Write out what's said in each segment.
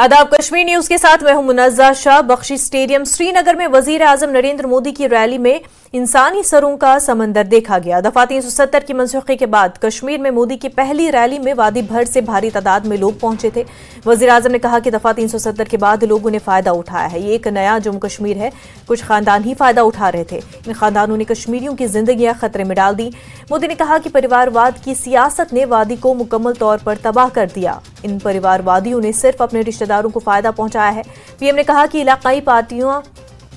आदाब कश्मीर न्यूज के साथ मैं हूं मुनज़्ज़ा शाह। बख्शी स्टेडियम श्रीनगर में वजीर आजम नरेंद्र मोदी की रैली में इंसानी सरों का समंदर देखा गया। दफा 370 की मनसूखी के बाद कश्मीर में मोदी की पहली रैली में वादी भर से भारी तादाद में लोग पहुंचे थे। वजीर आजम ने कहा कि दफा 370 के बाद लोगों ने फायदा उठाया है, ये एक नया जम्मू कश्मीर है। कुछ खानदान ही फायदा उठा रहे थे, इन खानदानों ने कश्मीरियों की जिंदगियां खतरे में डाल दी। मोदी ने कहा कि परिवारवाद की सियासत ने वादी को मुकम्मल तौर पर तबाह कर दिया, इन परिवारवादियों ने सिर्फ अपने रिश्तेदारों को फायदा पहुंचाया है। पीएम ने कहा कि इलाकाई पार्टियां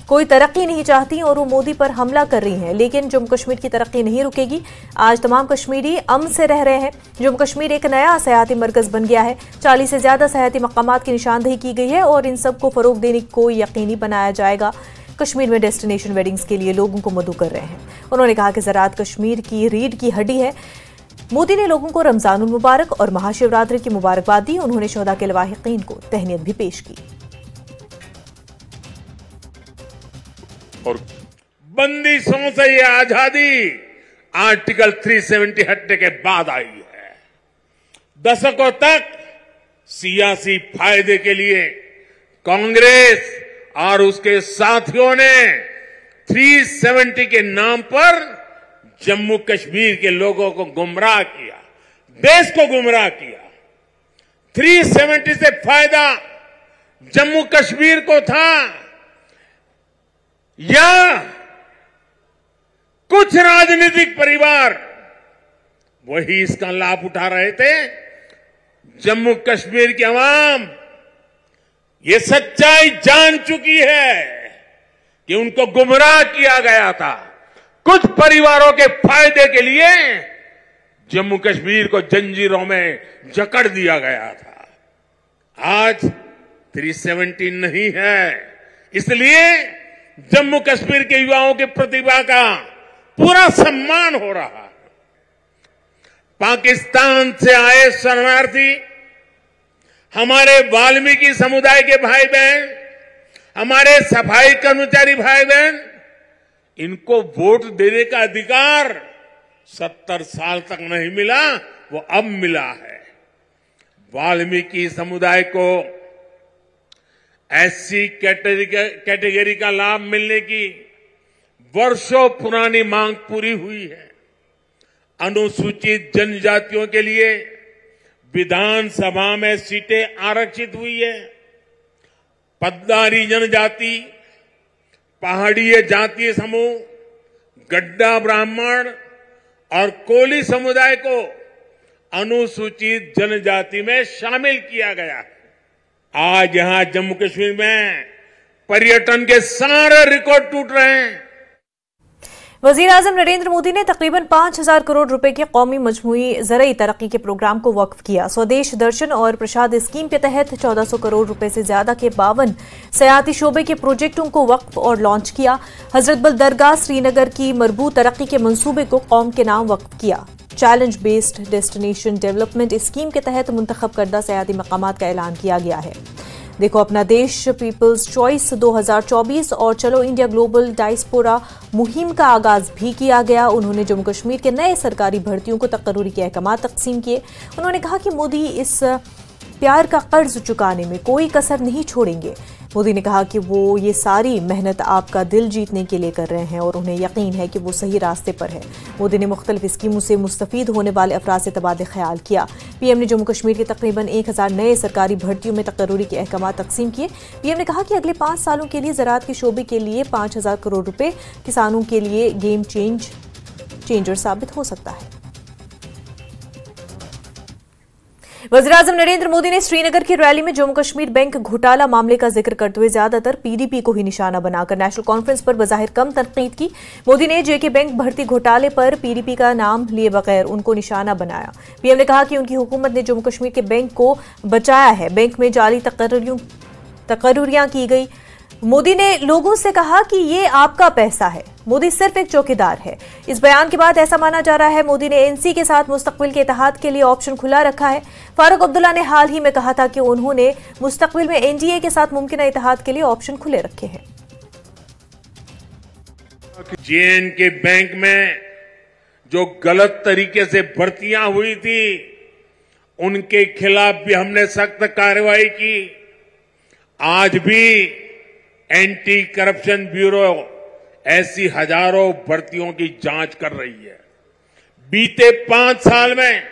कोई तरक्की नहीं चाहती और वो मोदी पर हमला कर रही हैं, लेकिन जम्मू कश्मीर की तरक्की नहीं रुकेगी। आज तमाम कश्मीरी अम से रह रहे हैं। जम्मू कश्मीर एक नया सयाहती मरकज बन गया है। 40 से ज्यादा सयाहती मकामात की निशानदेही की गई है और इन सबको फरोग देने को यकीनी बनाया जाएगा। कश्मीर में डेस्टिनेशन वेडिंग्स के लिए लोगों को मधु कर रहे हैं। उन्होंने कहा कि ज़राअत कश्मीर की रीढ़ की हड्डी है। मोदी ने लोगों को रमजानुल मुबारक और महाशिवरात्रि की मुबारकबाद दी। उन्होंने शोहदा के लवाहिकीन को तहनीत भी पेश की। और बंदिशों से ये आजादी आर्टिकल 370 हटने के बाद आई है। दशकों तक सियासी फायदे के लिए कांग्रेस और उसके साथियों ने 370 के नाम पर जम्मू कश्मीर के लोगों को गुमराह किया, देश को गुमराह किया। 370 से फायदा जम्मू कश्मीर को था या कुछ राजनीतिक परिवार, वही इसका लाभ उठा रहे थे। जम्मू कश्मीर की आवाम ये सच्चाई जान चुकी है कि उनको गुमराह किया गया था। कुछ परिवारों के फायदे के लिए जम्मू कश्मीर को जंजीरों में जकड़ दिया गया था। आज 370 नहीं है, इसलिए जम्मू कश्मीर के युवाओं की प्रतिभा का पूरा सम्मान हो रहा है। पाकिस्तान से आए शरणार्थी, हमारे वाल्मीकि समुदाय के भाई बहन, हमारे सफाई कर्मचारी भाई बहन, इनको वोट देने का अधिकार 70 साल तक नहीं मिला, वो अब मिला है। वाल्मीकि समुदाय को एससी कैटेगरी का लाभ मिलने की वर्षों पुरानी मांग पूरी हुई है। अनुसूचित जनजातियों के लिए विधानसभा में सीटें आरक्षित हुई है। पद्दारी जनजाति, पहाड़ीय जातीय समूह, गड्ढा ब्राह्मण और कोली समुदाय को अनुसूचित जनजाति में शामिल किया गया है। आज यहां जम्मू कश्मीर में पर्यटन के सारे रिकॉर्ड टूट रहे हैं। वजीर आजम नरेंद्र मोदी ने तकरीबन 5,000 करोड़ रुपए के कौमी मजमुई ज़रई तरक्की के प्रोग्राम को वक्फ किया। स्वदेश दर्शन और प्रसाद स्कीम के तहत 1,400 करोड़ रुपए से ज्यादा के 52 सयाती शोबे के प्रोजेक्टों को वक्फ और लॉन्च किया। हजरत बल दरगाह श्रीनगर की मरबू तरक्की के मंसूबे को कौम के नाम वक्फ किया। Challenge based destination development scheme के तहत मुंतखब करदा सयाती मकामात का ऐलान किया गया है। देखो अपना देश, पीपल्स चॉइस 2024 और चलो इंडिया ग्लोबल डायस्पोरा मुहिम का आगाज भी किया गया। उन्होंने जम्मू कश्मीर के नए सरकारी भर्तियों को तकरूरी के अहकाम तकसीम किए। उन्होंने कहा कि मोदी इस प्यार का कर्ज चुकाने में कोई कसर नहीं छोड़ेंगे। मोदी ने कहा कि वो ये सारी मेहनत आपका दिल जीतने के लिए कर रहे हैं और उन्हें यकीन है कि वो सही रास्ते पर है। मोदी ने मुख्तलिफ स्कीमों से मुस्तफीद होने वाले अफराद से तबादला ख्याल किया। पीएम ने जम्मू कश्मीर के तकरीबन 1000 नए सरकारी भर्तियों में तकरूरी के अहकाम तकसीम किए। पीएम ने कहा कि अगले 5 सालों के लिए ज़राअत के शोबे के लिए 5,000 करोड़ रुपये किसानों के लिए गेम चेंजर साबित हो सकता है। वज़ीर-ए-आज़म नरेंद्र मोदी ने श्रीनगर की रैली में जम्मू कश्मीर बैंक घोटाला मामले का जिक्र करते हुए ज्यादातर पीडीपी को ही निशाना बनाकर नेशनल कॉन्फ्रेंस पर बज़ाहिर कम तनकीद की। मोदी ने जेके बैंक भर्ती घोटाले पर पीडीपी का नाम लिए बगैर उनको निशाना बनाया। पीएम ने कहा कि उनकी हुकूमत ने जम्मू कश्मीर के बैंक को बचाया है। बैंक में जाली तकर्रियां की गई। मोदी ने लोगों से कहा कि ये आपका पैसा है, मोदी सिर्फ एक चौकीदार है। इस बयान के बाद ऐसा माना जा रहा है मोदी ने एनसी के साथ मुस्तकबिल के इत्तेहाद के लिए ऑप्शन खुला रखा है। फारूक अब्दुल्ला ने हाल ही में कहा था कि उन्होंने मुस्तकबिल में एनडीए के साथ मुमकिन इत्तेहाद के लिए ऑप्शन खुले रखे हैं। जेएनके बैंक में जो गलत तरीके से भर्तियां हुई थी, उनके खिलाफ भी हमने सख्त कार्रवाई की। आज भी एंटी करप्शन ब्यूरो ऐसी हजारों भर्तियों की जांच कर रही है। बीते 5 साल में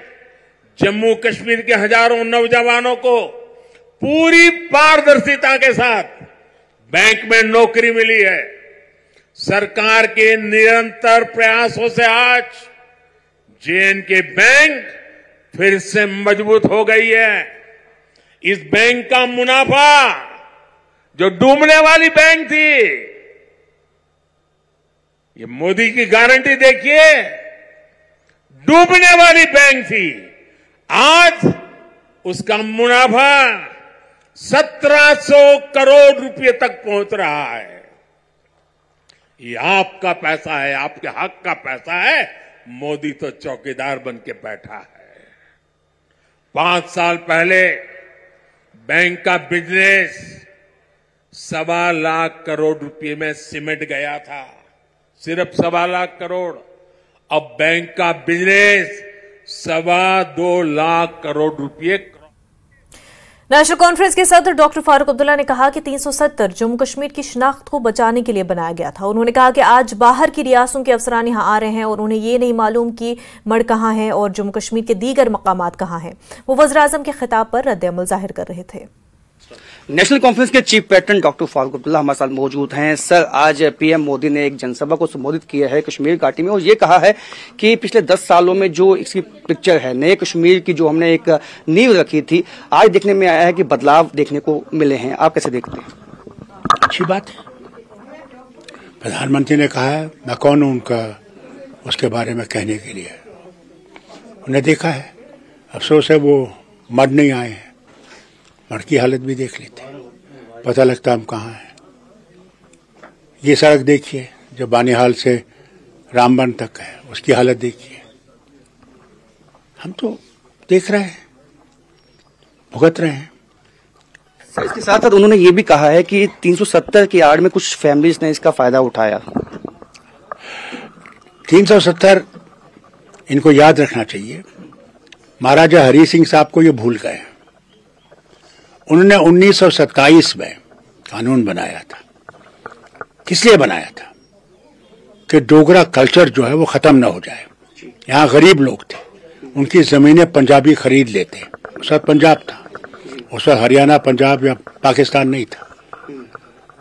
जम्मू कश्मीर के हजारों नौजवानों को पूरी पारदर्शिता के साथ बैंक में नौकरी मिली है। सरकार के निरंतर प्रयासों से आज जेएनके बैंक फिर से मजबूत हो गई है। इस बैंक का मुनाफा जो डूबने वाली बैंक थी, ये मोदी की गारंटी देखिए, डूबने वाली बैंक थी, आज उसका मुनाफा 1700 करोड़ रुपए तक पहुंच रहा है। ये आपका पैसा है, आपके हक का पैसा है। मोदी तो चौकीदार बन के बैठा है। 5 साल पहले बैंक का बिजनेस 1.25 लाख करोड़ रुपए में सिमट गया था, सिर्फ 1.25 लाख करोड़। अब बैंक का बिजनेस 2.25 लाख करोड़ रुपए। नेशनल कॉन्फ्रेंस के सदर डॉक्टर फारूक अब्दुल्ला ने कहा कि 370 जम्मू कश्मीर की शिनाख्त को बचाने के लिए बनाया गया था। उन्होंने कहा कि आज बाहर की रियासतों के अफसरान यहाँ आ रहे हैं और उन्हें ये नहीं मालूम कि मड़ कहाँ है और जम्मू कश्मीर के दीगर मकामात कहाँ हैं। वो वज़ीर-ए-आज़म के खिताब पर रद्द-ए-अमल जाहिर कर रहे थे। नेशनल कॉन्फ्रेंस के chief patron doctor Farooq Abdullah हमारे साथ मौजूद हैं। सर, आज पीएम मोदी ने एक जनसभा को संबोधित किया है कश्मीर घाटी में और ये कहा है कि पिछले 10 सालों में जो इसकी पिक्चर है, नए कश्मीर की जो हमने एक नींव रखी थी, आज देखने में आया है कि बदलाव देखने को मिले हैं। आप कैसे देखते हैं? अच्छी बात है। प्रधानमंत्री ने कहा है, मैं कौन हूं उनका उसके बारे में कहने के लिए, उन्हें देखा है। अफसोस है वो मर नहीं आए हैं, की हालत भी देख लेते हैं, पता लगता हम कहाँ हैं। ये सड़क देखिए जो बानिहाल से रामबन तक है, उसकी हालत देखिए। हम तो देख रहे हैं, भुगत रहे हैं। सर, इसके साथ साथ उन्होंने ये भी कहा है कि 370 की आड़ में कुछ फैमिलीज ने इसका फायदा उठाया। 370 इनको याद रखना चाहिए। महाराजा हरि सिंह साहब को ये भूल गए। उन्होंने 1927 में कानून बनाया था। किस लिए बनाया था? कि डोगरा कल्चर जो है वो खत्म ना हो जाए। यहाँ गरीब लोग थे, उनकी जमीनें पंजाबी खरीद लेते। उस वक्त पंजाब था, उस वक्त हरियाणा पंजाब या पाकिस्तान नहीं था।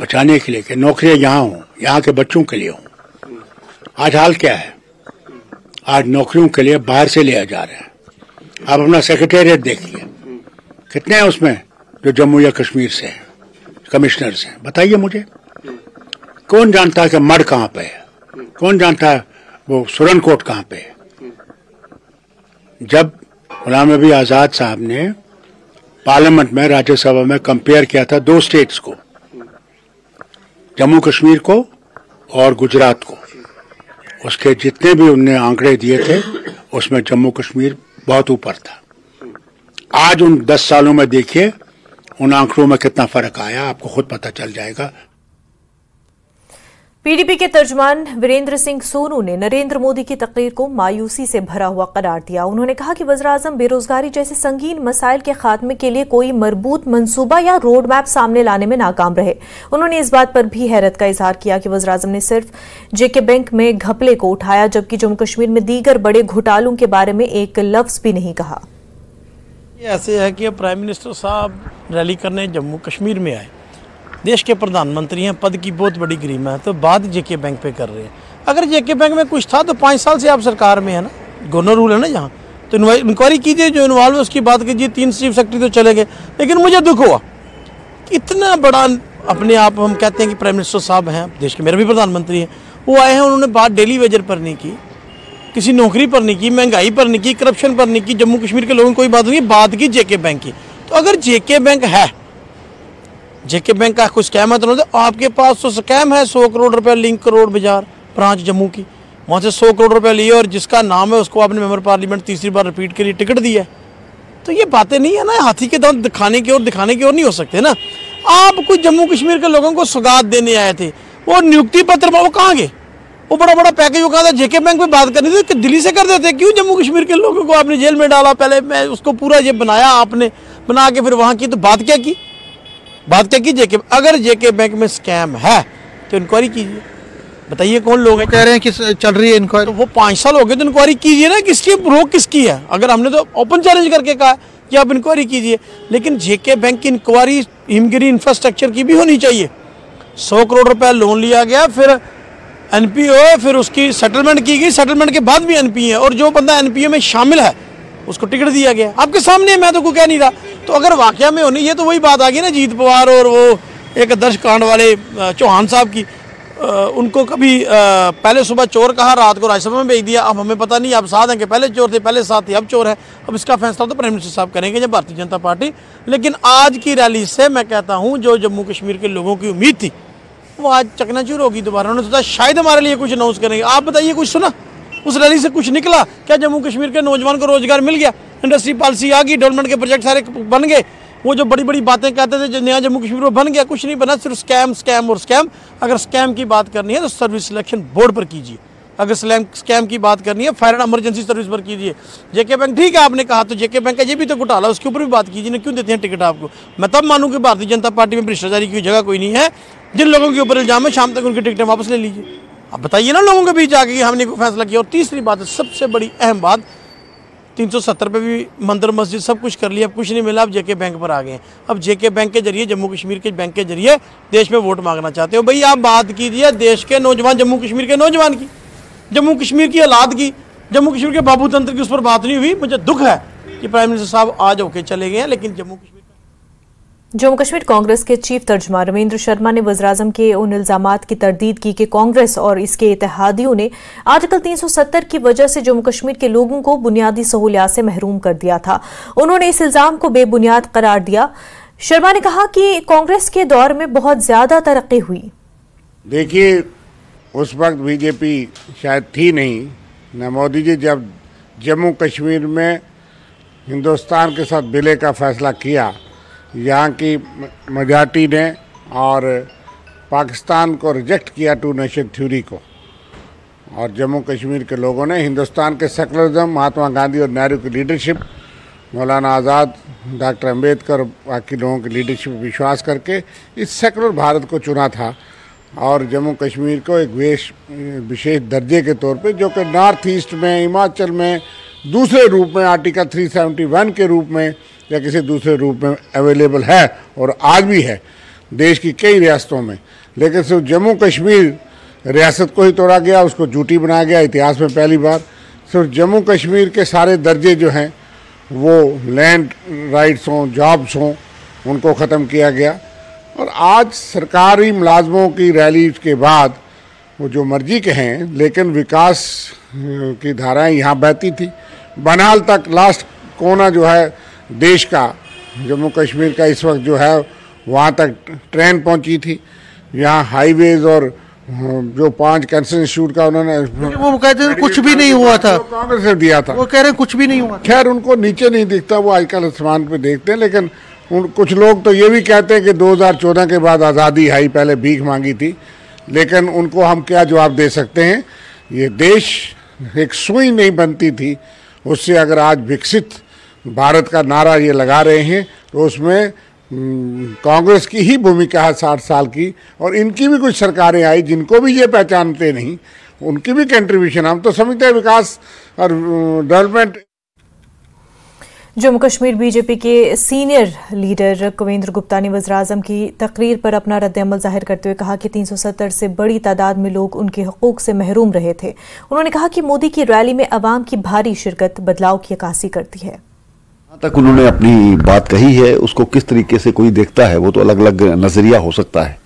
बचाने के लिए कि नौकरियां यहाँ हों, यहाँ के बच्चों के लिए हों। आज हाल क्या है? आज नौकरियों के लिए बाहर से लिया जा रहा है। आप अपना सेक्रेटेरिएट देखिए, कितने हैं उसमें जो जम्मू या कश्मीर से हैं, कमिश्नर्स हैं। बताइए मुझे, कौन जानता है कि मढ़ कहाँ पे है? कौन जानता है वो सुरनकोट कहाँ पे है? जब गुलाम नबी आज़ाद साहब ने पार्लियामेंट में, राज्यसभा में कंपेयर किया था 2 स्टेट्स को, जम्मू कश्मीर को और गुजरात को, उसके जितने भी उनने आंकड़े दिए थे उसमें जम्मू कश्मीर बहुत ऊपर था। आज उन 10 सालों में देखिए उन आंकड़ों में कितना फर्क आया, आपको खुद पता चल जाएगा। पीडीपी के तर्जमान वीरेंद्र सिंह सोनू ने नरेंद्र मोदी की तकरीर को मायूसी से भरा हुआ करार दिया। उन्होंने कहा कि वज़ीर-ए-आज़म बेरोजगारी जैसे संगीन मसाइल के खात्मे के लिए कोई मजबूत मंसूबा या रोड मैप सामने लाने में नाकाम रहे। उन्होंने इस बात पर भी हैरत का इजहार किया कि वज़ीर-ए-आज़म ने सिर्फ जेके बैंक में घपले को उठाया, जबकि जम्मू कश्मीर में दीगर बड़े घोटालों के बारे में एक लफ्ज भी नहीं कहा। ऐसे है कि प्राइम मिनिस्टर साहब रैली करने जम्मू कश्मीर में आए, देश के प्रधानमंत्री हैं, पद की बहुत बड़ी गरिमा है, तो बात जेके बैंक पे कर रहे हैं। अगर जेके बैंक में कुछ था तो 5 साल से आप सरकार में है ना, गवर्नर रूल है ना यहाँ, तो इंक्वायरी कीजिए, जो इन्वॉल्व है उसकी बात कीजिए। 3 चीफ सेक्रेटरी तो चले गए, लेकिन मुझे दुख हुआ कि इतना बड़ा अपने आप हम कहते हैं कि प्राइम मिनिस्टर साहब हैं देश के, मेरे भी प्रधानमंत्री हैं, वो आए हैं, उन्होंने बात डेली वेजर पर नहीं की, किसी नौकरी पर नहीं की, महंगाई पर नहीं की, करप्शन पर नहीं की, जम्मू कश्मीर के लोगों की कोई बात नहीं, बात की जेके बैंक की। तो अगर जेके बैंक है, जेके बैंक का कोई स्कैम है तो आपके पास तो स्कैम है। 100 करोड़ रुपया लिंक करोड़ बाजार ब्रांच जम्मू की, वहाँ से 100 करोड़ रुपया लिए और जिसका नाम है उसको आपने मेंबर पार्लियामेंट 3री बार रिपीट के लिए टिकट दिया। तो ये बातें नहीं है ना, हाथी के दांत दिखाने की ओर नहीं हो सकते ना। आप कुछ जम्मू कश्मीर के लोगों को सौगात देने आए थे, वो नियुक्ति पत्र वो कहाँ गए? वो बड़ा बड़ा पैकेज, वो कहा था जेके बैंक में बात करनी थी, दिल्ली से कर देते। क्यों जम्मू कश्मीर के लोगों को आपने जेल में डाला? पहले मैं उसको पूरा ये बनाया, आपने बना के फिर वहाँ की, तो बात क्या की? बात क्या की जेके, अगर जेके बैंक में स्कैम है तो इंक्वायरी कीजिए, बताइए कौन लोग हैं। कह रहे हैं कि चल रही है इंक्वायरी, तो वो 5 साल हो गए तो इंक्वायरी कीजिए ना, किसकी रोक किसकी है। अगर हमने तो ओपन चैलेंज करके कहा कि आप इंक्वायरी कीजिए, लेकिन जेके बैंक की इंक्वायरी हिमगिरी इंफ्रास्ट्रक्चर की भी होनी चाहिए। 100 करोड़ रुपया लोन लिया गया, फिर एनपीओ, फिर उसकी सेटलमेंट की गई, सेटलमेंट के बाद भी एनपीए, और जो बंदा एनपीए में शामिल है उसको टिकट दिया गया। आपके सामने मैं तो कुछ कह नहीं रहा। तो अगर वाकया में होनी, ये तो वही बात आ गई ना जीत पवार और वो एक दर्श कांड वाले चौहान साहब की। उनको कभी पहले सुबह चोर कहा, रात को राज्यसभा में भेज दिया। अब हमें पता नहीं आप साथ हैं कि पहले चोर थे, पहले साथ थे, अब चोर है। अब इसका फैसला तो प्राइम मिनिस्टर साहब करेंगे, जब भारतीय जनता पार्टी। लेकिन आज की रैली से मैं कहता हूँ जो जम्मू कश्मीर के लोगों की उम्मीद थी वो आज चकनाचूर होगी दोबारा। उन्होंने सोचा शायद हमारे लिए कुछ अनाउंस करेंगे। आप बताइए कुछ सुना उस रैली से? कुछ निकला क्या? जम्मू कश्मीर के नौजवान को रोजगार मिल गया, इंडस्ट्री पॉलिसी आ गई, डेवलपमेंट के प्रोजेक्ट सारे बन गए। वो जो बड़ी बड़ी बातें कहते थे जो नया जम्मू कश्मीर में बन गया, कुछ नहीं बना, सिर्फ स्कैम स्कैम और स्कैम। अगर स्कैम की बात करनी है तो सर्विस सिलेक्शन बोर्ड पर कीजिए। अगर स्कैम की बात करनी है फायर एंड एमरजेंसी सर्विस पर कीजिए। जेके बैंक ठीक है आपने कहा, तो जेके बैंक का ये भी तो घोटाला, उसके ऊपर भी बात कीजिए ना, क्यों देते हैं टिकट आपको। मैं तब मानूँ कि भारतीय जनता पार्टी में भ्रष्टाचारी की जगह कोई नहीं है। जिन लोगों के ऊपर इल्जाम है शाम तक उनकी टिकटें वापस ले लीजिए। आप बताइए ना लोगों के बीच आके कि हमने कोई फैसला किया। और तीसरी बात है सबसे बड़ी अहम बात, 370 पे भी मंदिर मस्जिद सब कुछ कर लिया, अब कुछ नहीं मिला, अब जेके बैंक पर आ गए। अब जेके बैंक के जरिए, जम्मू कश्मीर के बैंक के जरिए देश में वोट मांगना चाहते हो। भाई आप बात कीजिए देश के नौजवान, जम्मू कश्मीर के नौजवान की, जम्मू कश्मीर की हालात की, जम्मू कश्मीर के बाबू तंत्र की, उस पर बात नहीं हुई। मुझे दुख है कि प्राइम मिनिस्टर साहब आज होके चले गए हैं, लेकिन जम्मू कश्मीर कांग्रेस के चीफ तर्जमा रविंद्र शर्मा ने वज़ीर-ए-आज़म के उन इल्ज़ामात की तरदीद की कि कांग्रेस और इसके इत्तेहादियों ने आर्टिकल 370 की वजह से जम्मू कश्मीर के लोगों को बुनियादी सहूलियात से महरूम कर दिया था। उन्होंने इस इल्ज़ाम को बेबुनियाद करार दिया। शर्मा ने कहा कि कांग्रेस के दौर में बहुत ज्यादा तरक्की हुई। देखिए उस वक्त बीजेपी शायद थी नहीं न, मोदी जी जब जम्मू कश्मीर में हिंदुस्तान के साथ विलय का फैसला किया, यहाँ की मजार्टी ने और पाकिस्तान को रिजेक्ट किया, टू नेशन थ्योरी को, और जम्मू कश्मीर के लोगों ने हिंदुस्तान के सेकुलरिज्म, महात्मा गांधी और नेहरू की लीडरशिप, मौलाना आज़ाद, डॉक्टर अंबेडकर, बाकी लोगों की लीडरशिप विश्वास करके इस सेकुलर भारत को चुना था। और जम्मू कश्मीर को एक विशेष दर्जे के तौर पे, जो कि नॉर्थ ईस्ट में, हिमाचल में दूसरे रूप में आर्टिकल 371 के रूप में या किसी दूसरे रूप में अवेलेबल है और आज भी है देश की कई रियासतों में। लेकिन सिर्फ जम्मू कश्मीर रियासत को ही तोड़ा गया, उसको झूठी बनाया गया। इतिहास में पहली बार सिर्फ जम्मू कश्मीर के सारे दर्जे जो हैं वो लैंड राइट्स हों, जॉब्स हों, उनको ख़त्म किया गया। और आज सरकारी मुलाजमों की रैली के बाद वो जो मर्जी कहें, लेकिन विकास की धाराएं यहाँ बहती थी। बनहाल तक लास्ट कोना जो है देश का, जम्मू कश्मीर का, इस वक्त जो है वहाँ तक ट्रेन पहुँची थी। यहाँ हाईवेज़ और जो 5 कैंसर इंस्टीट्यूट का उन्होंने वो कहते थे कुछ भी नहीं हुआ था, कांग्रेस ने दिया था, वो कह रहे हैं कुछ भी नहीं हुआ। खैर उनको नीचे नहीं दिखता, वो आजकल आसमान पर देखते हैं। लेकिन कुछ लोग तो ये भी कहते हैं कि 2014 के बाद आज़ादी आई, पहले भीख मांगी थी। लेकिन उनको हम क्या जवाब दे सकते हैं? ये देश एक सुई नहीं बनती थी, उससे अगर आज विकसित भारत का नारा ये लगा रहे हैं तो उसमें कांग्रेस की ही भूमिका है 60 साल की। और इनकी भी कुछ सरकारें आई जिनको भी ये पहचानते नहीं, उनकी भी कंट्रीब्यूशन हम तो समझते हैं विकास और डेवलपमेंट। जम्मू कश्मीर बीजेपी के सीनियर लीडर कविंद्र गुप्ता ने वज़ीर-ए-आज़म की तकरीर पर अपना रद्द-ए-अमल जाहिर करते हुए कहा कि 370 से बड़ी तादाद में लोग उनके हकूक़ से महरूम रहे थे। उन्होंने कहा कि मोदी की रैली में अवाम की भारी शिरकत बदलाव की अक्कासी करती है। तक उन्होंने अपनी बात कही है, उसको किस तरीके से कोई देखता है वो तो अलग अलग नज़रिया हो सकता है।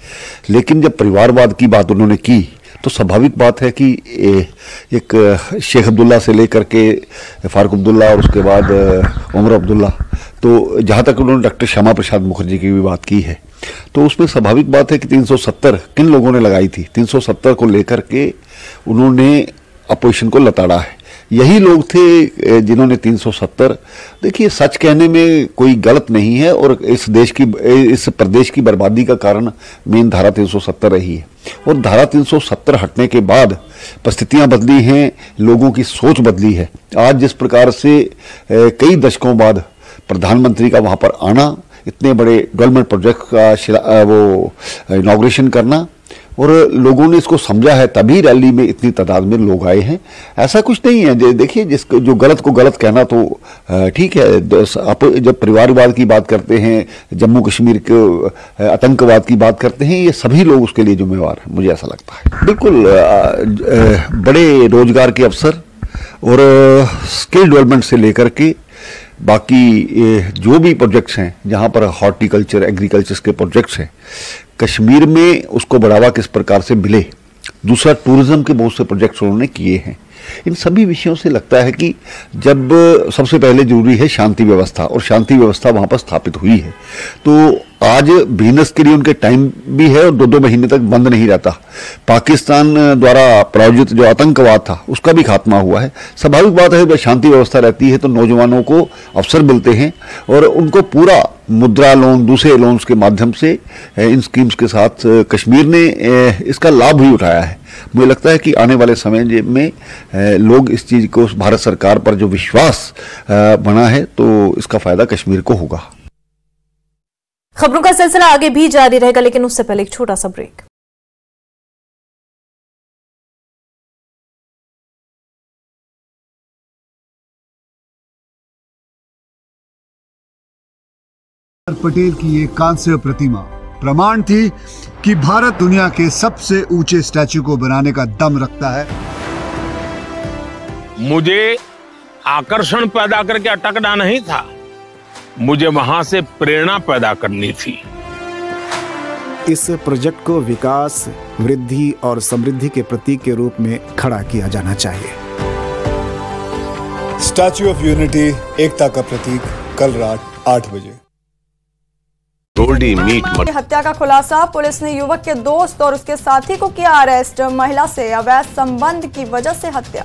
लेकिन जब परिवारवाद की बात उन्होंने की तो स्वाभाविक बात है कि एक शेख अब्दुल्ला से लेकर के फारूक अब्दुल्ला और उसके बाद उमर अब्दुल्ला, तो जहाँ तक उन्होंने डॉक्टर श्यामा प्रसाद मुखर्जी की भी बात की है, तो उसमें स्वाभाविक बात है कि 370 किन लोगों ने लगाई थी, 370 को लेकर के उन्होंने अपोजिशन को लताड़ा है। यही लोग थे जिन्होंने 370, देखिए सच कहने में कोई गलत नहीं है, और इस देश की, इस प्रदेश की बर्बादी का कारण मेन धारा 370 रही है। और धारा 370 हटने के बाद परिस्थितियां बदली हैं, लोगों की सोच बदली है। आज जिस प्रकार से कई दशकों बाद प्रधानमंत्री का वहां पर आना, इतने बड़े डेवलपमेंट प्रोजेक्ट का इनॉग्रेशन करना, और लोगों ने इसको समझा है तभी रैली में इतनी तादाद में लोग आए हैं। ऐसा कुछ नहीं है। देखिए, जिसको जो गलत को गलत कहना तो ठीक है। आप जब परिवारवाद की बात करते हैं, जम्मू कश्मीर के आतंकवाद की बात करते हैं, ये सभी लोग उसके लिए जिम्मेवार हैं, मुझे ऐसा लगता है। बिल्कुल बड़े रोजगार के अवसर और स्किल डेवलपमेंट से लेकर के बाकी जो भी प्रोजेक्ट्स हैं, जहाँ पर हॉर्टिकल्चर एग्रीकल्चर के प्रोजेक्ट्स हैं कश्मीर में, उसको बढ़ावा किस प्रकार से मिले। दूसरा, टूरिज़्म के बहुत से प्रोजेक्ट्स उन्होंने किए हैं। इन सभी विषयों से लगता है कि जब सबसे पहले जरूरी है शांति व्यवस्था, और शांति व्यवस्था वहाँ पर स्थापित हुई है। तो आज बिजनेस के लिए उनके टाइम भी है और दो दो महीने तक बंद नहीं रहता। पाकिस्तान द्वारा प्रायोजित जो आतंकवाद था उसका भी खात्मा हुआ है। स्वाभाविक बात है, जब शांति व्यवस्था रहती है तो नौजवानों को अवसर मिलते हैं और उनको पूरा मुद्रा लोन, दूसरे लोन्स के माध्यम से इन स्कीम्स के साथ कश्मीर ने इसका लाभ भी उठाया है। मुझे लगता है कि आने वाले समय में लोग इस चीज़ को, भारत सरकार पर जो विश्वास बना है, तो इसका फ़ायदा कश्मीर को होगा। खबरों का सिलसिला आगे भी जारी रहेगा, लेकिन उससे पहले एक छोटा सा ब्रेक। पटेल की एक कांस्य प्रतिमा प्रमाण थी कि भारत दुनिया के सबसे ऊंचे स्टैचू को बनाने का दम रखता है। मुझे आकर्षण पैदा करके अटकना नहीं था, मुझे वहां से प्रेरणा पैदा करनी थी। इस प्रोजेक्ट को विकास, वृद्धि और समृद्धि के प्रतीक के रूप में खड़ा किया जाना चाहिए। स्टैच्यू ऑफ यूनिटी, एकता का प्रतीक, कल रात 8 बजे। हत्या का खुलासा, पुलिस ने युवक के दोस्त और उसके साथी को किया अरेस्ट। महिला से अवैध संबंध की वजह से हत्या।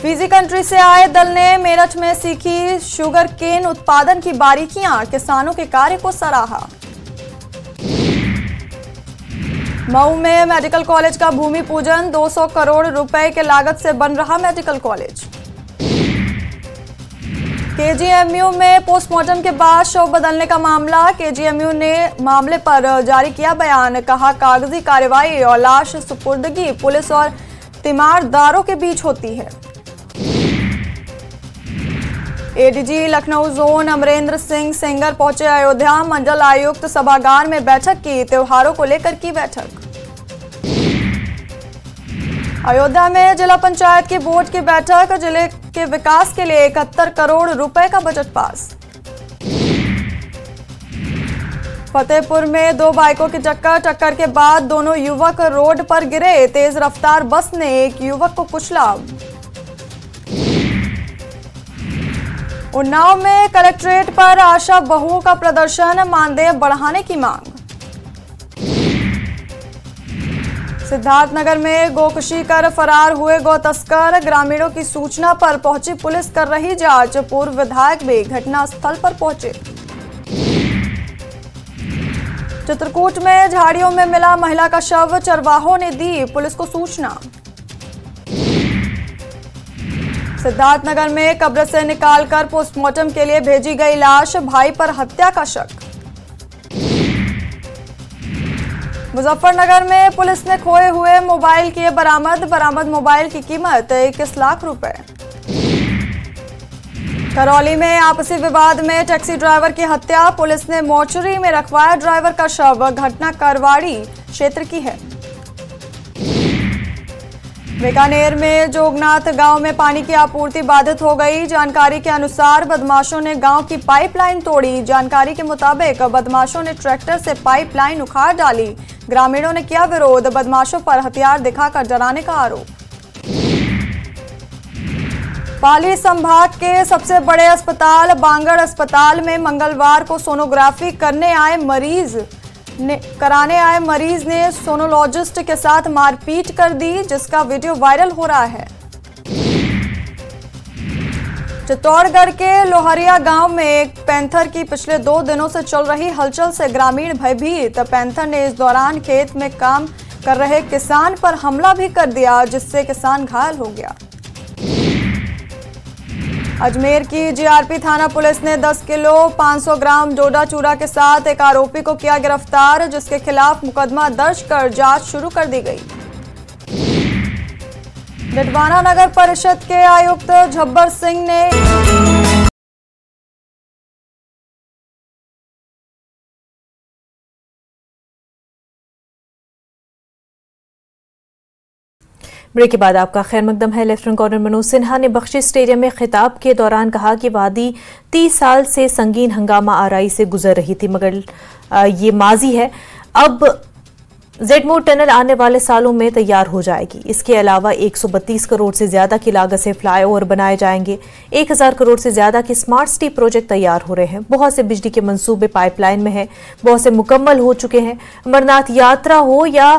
फिजी कंट्री से आए दल ने मेरठ में सीखी शुगर केन उत्पादन की बारीकियां, किसानों के कार्य को सराहा। मऊ में मेडिकल कॉलेज का भूमि पूजन, 200 करोड़ रुपए के लागत से बन रहा मेडिकल कॉलेज। केजीएमयू में पोस्टमार्टम के बाद शव बदलने का मामला, केजीएमयू ने मामले पर जारी किया बयान, कहा कागजी कार्रवाई और लाश सुपुर्दगी पुलिस और तीमारदारों के बीच होती है। एडीजी लखनऊ जोन अमरेंद्र सिंह सेंगर पहुंचे अयोध्या, मंडल आयुक्त सभागार में बैठक की, त्योहारों को लेकर की बैठक। अयोध्या में जिला पंचायत की बोर्ड की बैठक, जिले के विकास के लिए 71 करोड़ रुपए का बजट पास। फतेहपुर में 2 बाइकों की टक्कर के बाद दोनों युवक रोड पर गिरे, तेज रफ्तार बस ने एक युवक को कुचला। उन्नाव में कलेक्ट्रेट पर आशा बहुओं का प्रदर्शन, मानदेय बढ़ाने की मांग। सिद्धार्थनगर में गोकशी कर फरार हुए गौ तस्कर, ग्रामीणों की सूचना पर पहुंची पुलिस, कर रही जांच। पूर्व विधायक भी घटना स्थल पर पहुंचे। चित्रकूट में झाड़ियों में मिला महिला का शव, चरवाहों ने दी पुलिस को सूचना। सिद्धार्थनगर में कब्र से निकालकर पोस्टमार्टम के लिए भेजी गई लाश, भाई पर हत्या का शक। मुजफ्फरनगर में पुलिस ने खोए हुए मोबाइल किए बरामद मोबाइल की कीमत 21 लाख रुपए। करौली में आपसी विवाद में टैक्सी ड्राइवर की हत्या, पुलिस ने मोर्चरी में रखवाया ड्राइवर का शव, घटना करवाड़ी क्षेत्र की है। बीकानेर में जोगनाथ गांव में पानी की आपूर्ति बाधित हो गई, जानकारी के अनुसार बदमाशों ने गांव की पाइपलाइन तोड़ी, जानकारी के मुताबिक बदमाशों ने ट्रैक्टर से पाइपलाइन उखाड़ डाली, ग्रामीणों ने किया विरोध, बदमाशों पर हथियार दिखाकर डराने का आरोप। पाली संभाग के सबसे बड़े अस्पताल बांगड़ अस्पताल में मंगलवार को सोनोग्राफी कराने आए मरीज ने सोनोलॉजिस्ट के साथ मारपीट कर दी, जिसका वीडियो वायरल हो रहा है। चित्तौड़गढ़ के लोहरिया गांव में एक पैंथर की पिछले 2 दिनों से चल रही हलचल से ग्रामीण भयभीत। पैंथर ने इस दौरान खेत में काम कर रहे किसान पर हमला भी कर दिया, जिससे किसान घायल हो गया। अजमेर की जीआरपी थाना पुलिस ने 10 किलो 500 ग्राम डोडा चूरा के साथ एक आरोपी को किया गिरफ्तार, जिसके खिलाफ मुकदमा दर्ज कर जांच शुरू कर दी गई। डडवाना नगर परिषद के आयुक्त झब्बर सिंह ने ब्रेक के बाद आपका खैर मकदम है। लेफ्टिनेंट कर्नल मनोज सिन्हा ने बख्शी स्टेडियम में खिताब के दौरान कहा कि वादी 30 साल से संगीन हंगामा आराई से गुजर रही थी, मगर ये माजी है। अब जेडमो टनल आने वाले सालों में तैयार हो जाएगी। इसके अलावा 132 करोड़ से ज़्यादा की लागत से फ्लाईओवर बनाए जाएंगे। 1000 करोड़ से ज़्यादा के स्मार्ट सिटी प्रोजेक्ट तैयार हो रहे हैं। बहुत से बिजली के मंसूबे पाइपलाइन में हैं, बहुत से मुकम्मल हो चुके हैं। अमरनाथ यात्रा हो या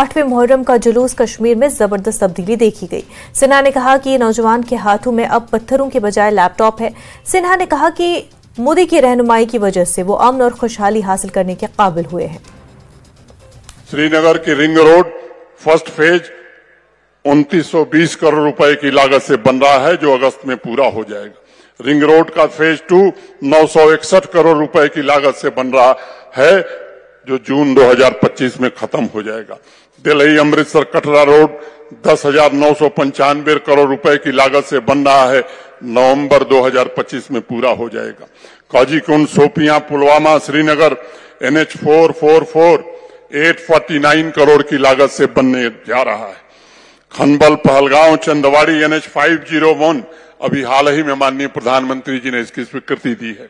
8वें मुहर्रम का जुलूस, कश्मीर में ज़बरदस्त तब्दीली देखी गई। सिन्हा ने कहा कि नौजवान के हाथों में अब पत्थरों के बजाय लैपटॉप है। सिन्हा ने कहा कि मोदी की रहनुमाई की वजह से वो अमन और खुशहाली हासिल करने के काबिल हुए हैं। श्रीनगर की ring road first phase 2920 crore रुपए की लागत से बन रहा है, जो अगस्त में पूरा हो जाएगा। रिंग रोड का फेज 2 961 करोड़ रुपए की लागत से बन रहा है, जो जून 2025 में खत्म हो जाएगा। दिल्ली अमृतसर कटरा रोड 10,995 करोड़ रुपए की लागत से बन रहा है, नवंबर 2025 में पूरा हो जाएगा। काजीकुंड सोपियां पुलवामा श्रीनगर NH 444 849 करोड़ की लागत से बनने जा रहा है। खनबल पहलगांव चंदवाड़ी NH 501 अभी हाल ही में माननीय प्रधानमंत्री जी ने इसकी स्वीकृति दी है।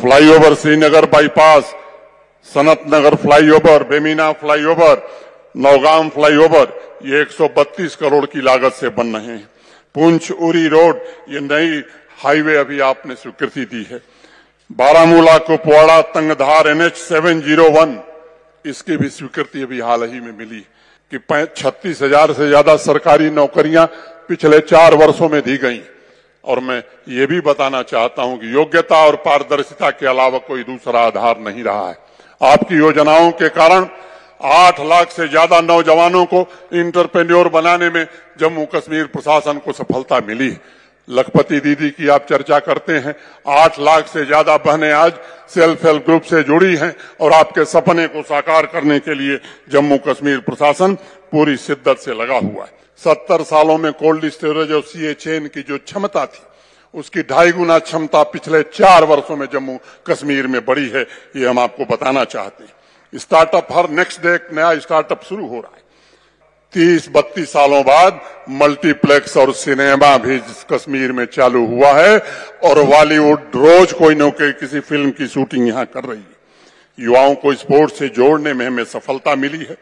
Flyover Srinagar bypass Sanat Nagar flyover Bemina flyover Nowgam flyover ये 132 करोड़ की लागत से बन रहे हैं। पुंछ उरी रोड ये नई हाईवे अभी आपने स्वीकृति दी है। बारामूला कुपवाड़ा तंगधार NH 701 इसकी भी स्वीकृति अभी हाल ही में मिली कि 36,000 से ज्यादा सरकारी नौकरियां पिछले 4 वर्षों में दी गई। और मैं ये भी बताना चाहता हूं कि योग्यता और पारदर्शिता के अलावा कोई दूसरा आधार नहीं रहा है। आपकी योजनाओं के कारण 8 लाख से ज्यादा नौजवानों को इंटरप्रेन्योर बनाने में जम्मू कश्मीर प्रशासन को सफलता मिली। लखपति दीदी की आप चर्चा करते हैं, 8 लाख से ज्यादा बहनें आज सेल्फ हेल्प ग्रुप से जुड़ी हैं और आपके सपने को साकार करने के लिए जम्मू कश्मीर प्रशासन पूरी शिद्दत से लगा हुआ है। 70 सालों में कोल्ड स्टोरेज और CHN की जो क्षमता थी उसकी 2.5 गुना क्षमता पिछले 4 वर्षों में जम्मू कश्मीर में बढ़ी है, ये हम आपको बताना चाहते हैं। स्टार्टअप हर नेक्स्ट डे एक नया स्टार्टअप शुरू हो रहा है। 30-32 सालों बाद मल्टीप्लेक्स और सिनेमा भी कश्मीर में चालू हुआ है और बॉलीवुड रोज कोई न कोई किसी फिल्म की शूटिंग यहाँ कर रही है। युवाओं को स्पोर्ट्स से जोड़ने में हमें सफलता मिली है।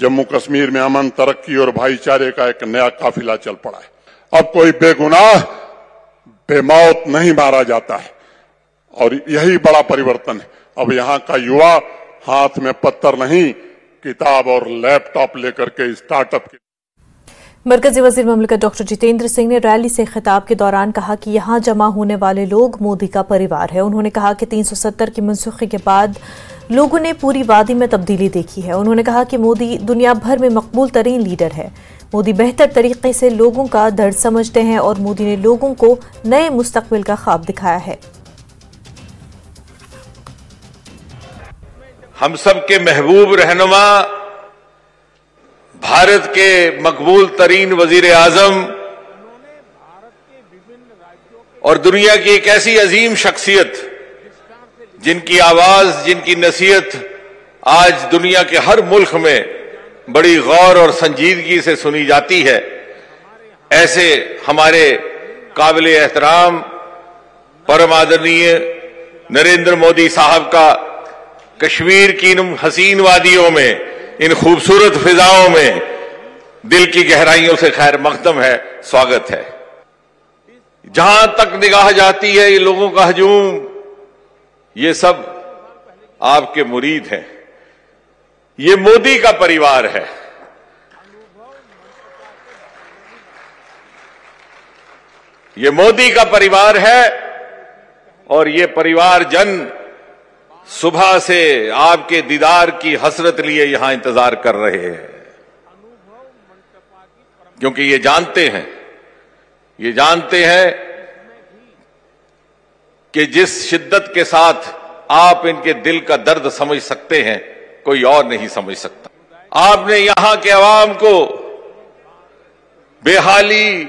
जम्मू कश्मीर में अमन, तरक्की और भाईचारे का एक नया काफिला चल पड़ा है। अब कोई बेगुनाह बेमौत नहीं मारा जाता है और यही बड़ा परिवर्तन है। अब यहाँ का युवा हाथ में पत्थर नहीं, किताब और लैपटॉप लेकर के स्टार्टअप के मरकजी वजीर ममलिकत डॉक्टर जितेंद्र सिंह ने रैली से खिताब के दौरान कहा कि यहाँ जमा होने वाले लोग मोदी का परिवार है। उन्होंने कहा कि 370 की मनसूखी के बाद लोगों ने पूरी वादी में तब्दीली देखी है। उन्होंने कहा कि मोदी दुनिया भर में मकबूल तरीन लीडर है। मोदी बेहतर तरीके से लोगों का दर्द समझते हैं और मोदी ने लोगों को नए मुस्तकबिल का ख्वाब दिखाया है। हम सब के महबूब रहनुमा भारत के मकबूल तरीन वजीर आजम और दुनिया की एक ऐसी अजीम शख्सियत जिनकी आवाज, जिनकी नसीहत आज दुनिया के हर मुल्क में बड़ी गौर और संजीदगी से सुनी जाती है, ऐसे हमारे काबिल एहतराम परम आदरणीय नरेंद्र मोदी साहब का कश्मीर की इन हसीन वादियों में, इन खूबसूरत फिजाओं में दिल की गहराइयों से खैर मकदम है, स्वागत है। जहां तक निगाह जाती है ये लोगों का हजूम, ये सब आपके मुरीद हैं। ये मोदी का परिवार है। ये मोदी का परिवार है और ये परिवार जन सुबह से आपके दीदार की हसरत लिए यहां इंतजार कर रहे हैं, क्योंकि ये जानते हैं ये जानते हैं कि जिस शिद्दत के साथ आप इनके दिल का दर्द समझ सकते हैं कोई और नहीं समझ सकता। आपने यहां के अवाम को बेहाली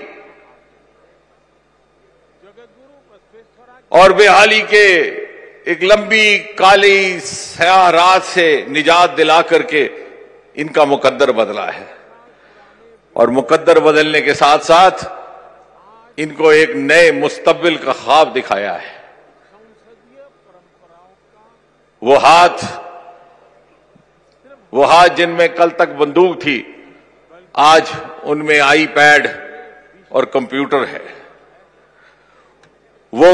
और बेहाली के एक लंबी काली स्याह रात से निजात दिला करके इनका मुकद्दर बदला है और मुकद्दर बदलने के साथ साथ इनको एक नए मुस्तबिल का ख्वाब दिखाया है। वो हाथ जिनमें कल तक बंदूक थी आज उनमें आईपैड और कंप्यूटर है। वो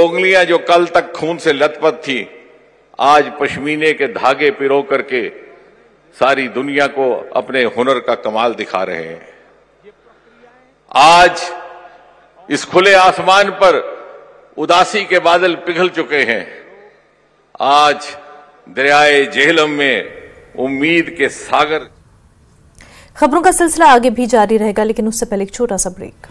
उंगलियां जो कल तक खून से लथपथ थी आज पश्मीने के धागे पिरो करके सारी दुनिया को अपने हुनर का कमाल दिखा रहे हैं। आज इस खुले आसमान पर उदासी के बादल पिघल चुके हैं। आज दरियाए जेहलम में उम्मीद के सागर। खबरों का सिलसिला आगे भी जारी रहेगा, लेकिन उससे पहले एक छोटा सा ब्रेक।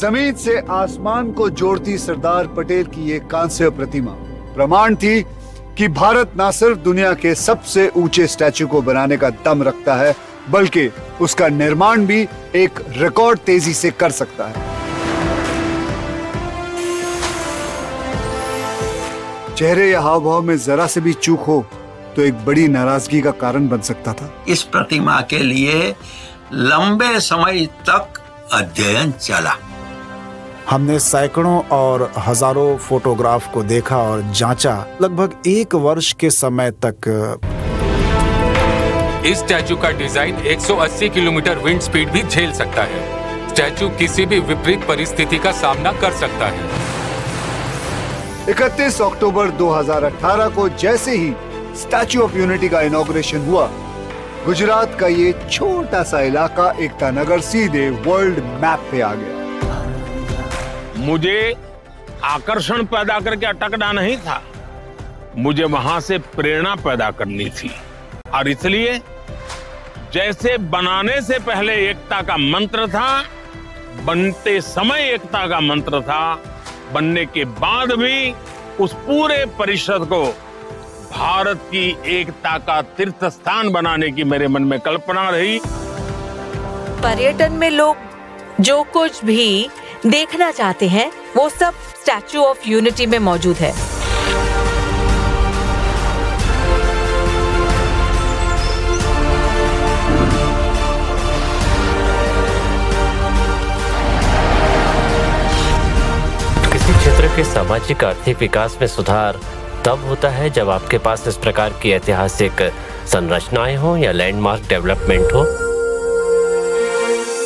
जमीन से आसमान को जोड़ती सरदार पटेल की ये कांस्य प्रतिमा प्रमाण थी कि भारत न सिर्फ दुनिया के सबसे ऊंचे स्टैचू को बनाने का दम रखता है बल्कि उसका निर्माण भी एक रिकॉर्ड तेजी से कर सकता है। चेहरे या हाव भाव में जरा से भी चूक हो तो एक बड़ी नाराजगी का कारण बन सकता था। इस प्रतिमा के लिए लंबे समय तक अध्ययन चला। हमने सैकड़ों और हजारों फोटोग्राफ को देखा और जांचा लगभग एक वर्ष के समय तक। इस स्टैचू का डिजाइन 180 किलोमीटर विंड स्पीड भी झेल सकता है। स्टैचू किसी भी विपरीत परिस्थिति का सामना कर सकता है। 31 अक्टूबर 2018 को जैसे ही स्टैचू ऑफ यूनिटी का इनॉग्रेशन हुआ गुजरात का ये छोटा सा इलाका एकता नगर सीधे वर्ल्ड मैप पे आ गया। मुझे आकर्षण पैदा करके अटकना नहीं था, मुझे वहां से प्रेरणा पैदा करनी थी और इसलिए जैसे बनाने से पहले एकता का मंत्र था, बनते समय एकता का मंत्र था, बनने के बाद भी उस पूरे परिषद को भारत की एकता का तीर्थ स्थान बनाने की मेरे मन में कल्पना रही। पर्यटन में लोग जो कुछ भी देखना चाहते हैं वो सब स्टैच्यू ऑफ यूनिटी में मौजूद है। किसी क्षेत्र के सामाजिक आर्थिक विकास में सुधार तब होता है जब आपके पास इस प्रकार की ऐतिहासिक संरचनाएं हो या लैंडमार्क डेवलपमेंट हो।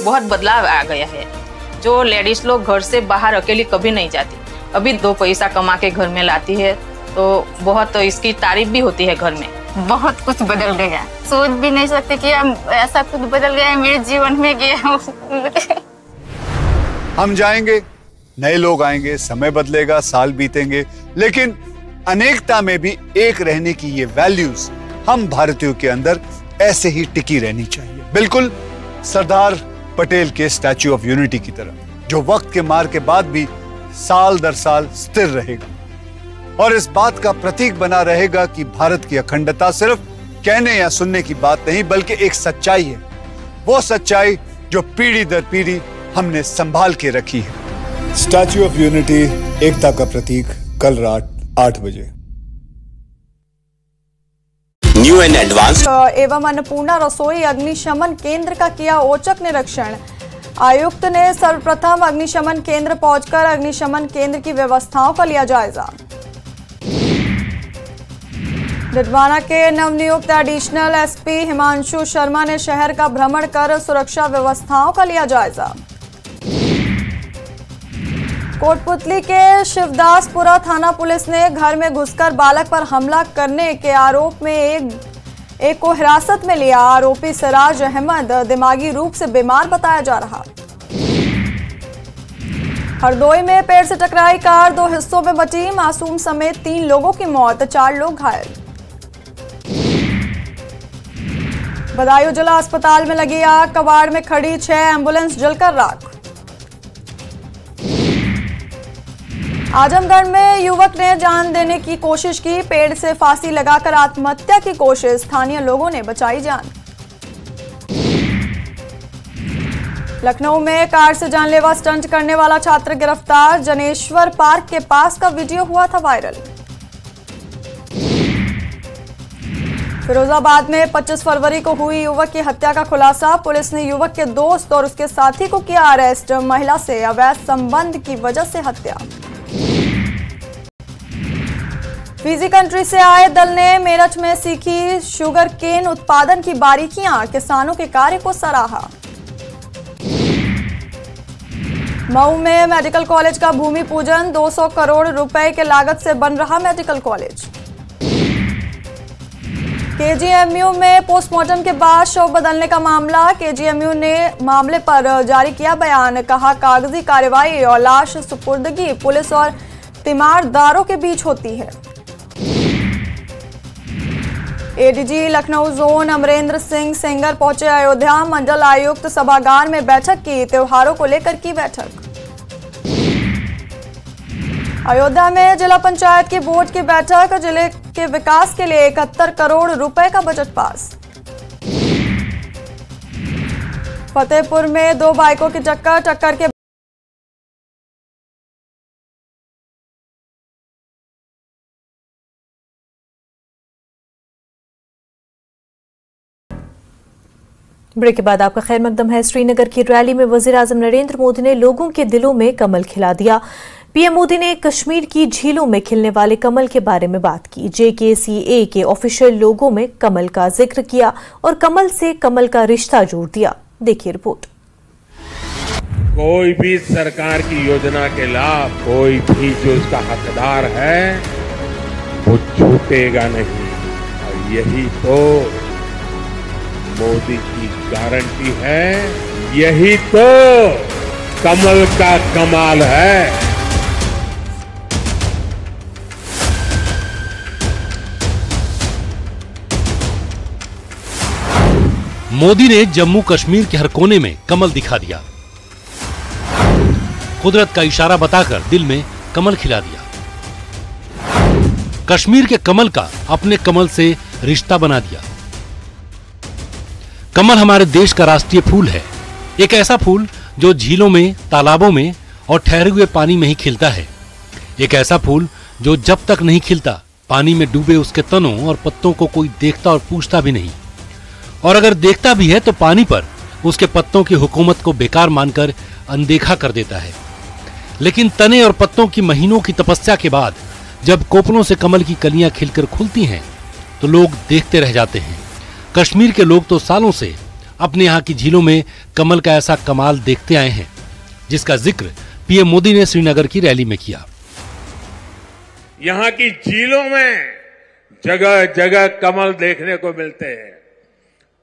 बहुत बदलाव आ गया है। जो लेडीज लोग घर से बाहर अकेली कभी नहीं जाती अभी 2 पैसा कमा के घर में लाती है तो बहुत तो इसकी तारीफ भी होती है। घर में बहुत कुछ बदल गया, सोच भी नहीं सकते कि ऐसा कुछ बदल गया है मेरे जीवन में गया। हम जाएंगे, नए लोग आएंगे, समय बदलेगा, साल बीतेंगे, लेकिन अनेकता में भी एक रहने की ये वैल्यूज हम भारतीयों के अंदर ऐसे ही टिकी रहनी चाहिए, बिल्कुल सरदार पटेल के स्टैच्यू ऑफ यूनिटी की तरह जो वक्त के मार के बाद भी साल दर साल स्थिर रहेगा और इस बात का प्रतीक बना रहेगा कि भारत की अखंडता सिर्फ कहने या सुनने की बात नहीं बल्कि एक सच्चाई है, वो सच्चाई जो पीढ़ी दर पीढ़ी हमने संभाल के रखी है। स्टैच्यू ऑफ यूनिटी एकता का प्रतीक कल रात 8 बजे। न्यू एंड एडवांस एवं अन्नपूर्णा रसोई अग्निशमन केंद्र का किया औचक निरीक्षण। आयुक्त ने सर्वप्रथम अग्निशमन केंद्र पहुंचकर अग्निशमन केंद्र की व्यवस्थाओं का लिया जायजा। डडवाना के नवनियुक्त एडिशनल एसपी हिमांशु शर्मा ने शहर का भ्रमण कर सुरक्षा व्यवस्थाओं का लिया जायजा। कोटपुतली के शिवदासपुरा थाना पुलिस ने घर में घुसकर बालक पर हमला करने के आरोप में एक को हिरासत में लिया। आरोपी सिराज अहमद दिमागी रूप से बीमार बताया जा रहा। हरदोई में पेड़ से टकराई कार, दो हिस्सों में बटी, मासूम समेत 3 लोगों की मौत, 4 लोग घायल। बदायूं जिला अस्पताल में लगी आग, कबाड़ में खड़ी 6 एम्बुलेंस जलकर राख। आजमगढ़ में युवक ने जान देने की कोशिश की, पेड़ से फांसी लगाकर आत्महत्या की कोशिश, स्थानीय लोगों ने बचाई जान। लखनऊ में कार से जानलेवा स्टंट करने वाला छात्र गिरफ्तार, जनेश्वर पार्क के पास का वीडियो हुआ था वायरल। फिरोजाबाद में 25 फरवरी को हुई युवक की हत्या का खुलासा, पुलिस ने युवक के दोस्त और उसके साथी को किया अरेस्ट, महिला से अवैध संबंध की वजह से हत्या। फिजी कंट्री से आए दल ने मेरठ में सीखी शुगर केन उत्पादन की बारीकियां, किसानों के कार्य को सराहा। मऊ में मेडिकल कॉलेज का भूमि पूजन, 200 करोड़ रुपए के लागत से बन रहा मेडिकल कॉलेज। केजीएमयू में पोस्टमार्टम के बाद शव बदलने का मामला, केजीएमयू ने मामले पर जारी किया बयान, कहा कागजी कार्रवाई और लाश सुपुर्दगी पुलिस और तीमारदारों के बीच होती है। एडीजी लखनऊ जोन अमरेंद्र सिंह सेंगर पहुंचे अयोध्या, मंडल आयुक्त सभागार में बैठक की, त्योहारों को लेकर की बैठक। अयोध्या में जिला पंचायत की बोर्ड की बैठक, जिले के विकास के लिए 71 करोड़ रुपए का बजट पास। फतेहपुर में 2 बाइकों की टक्कर के ब्रेक के बाद आपका खैर मकदम है। श्रीनगर की रैली में वज़ीर-ए-आज़म नरेंद्र मोदी ने लोगों के दिलों में कमल खिला दिया। पीएम मोदी ने कश्मीर की झीलों में खिलने वाले कमल के बारे में बात की, जेकेसीए के ऑफिशियल लोगों में कमल का जिक्र किया और कमल से कमल का रिश्ता जोड़ दिया। देखिए रिपोर्ट। कोई भी सरकार की योजना के लाभ कोई भी जो उसका हकदार है वो छूटेगा नहीं, और यही तो मोदी की गारंटी है, यही तो कमल का कमाल है। मोदी ने जम्मू कश्मीर के हर कोने में कमल दिखा दिया, कुदरत का इशारा बताकर दिल में कमल खिला दिया, कश्मीर के कमल का अपने कमल से रिश्ता बना दिया। कमल हमारे देश का राष्ट्रीय फूल है, एक ऐसा फूल जो झीलों में, तालाबों में और ठहरे हुए पानी में ही खिलता है, एक ऐसा फूल जो जब तक नहीं खिलता पानी में डूबे उसके तनों और पत्तों को कोई देखता और पूछता भी नहीं, और अगर देखता भी है तो पानी पर उसके पत्तों की हुकूमत को बेकार मानकर अनदेखा कर देता है। लेकिन तने और पत्तों की महीनों की तपस्या के बाद जब कोपलों से कमल की कलियां खिलकर खुलती हैं तो लोग देखते रह जाते हैं। कश्मीर के लोग तो सालों से अपने यहाँ की झीलों में कमल का ऐसा कमाल देखते आए हैं, जिसका जिक्र पीएम मोदी ने श्रीनगर की रैली में किया। यहाँ की झीलों में जगह जगह कमल देखने को मिलते हैं।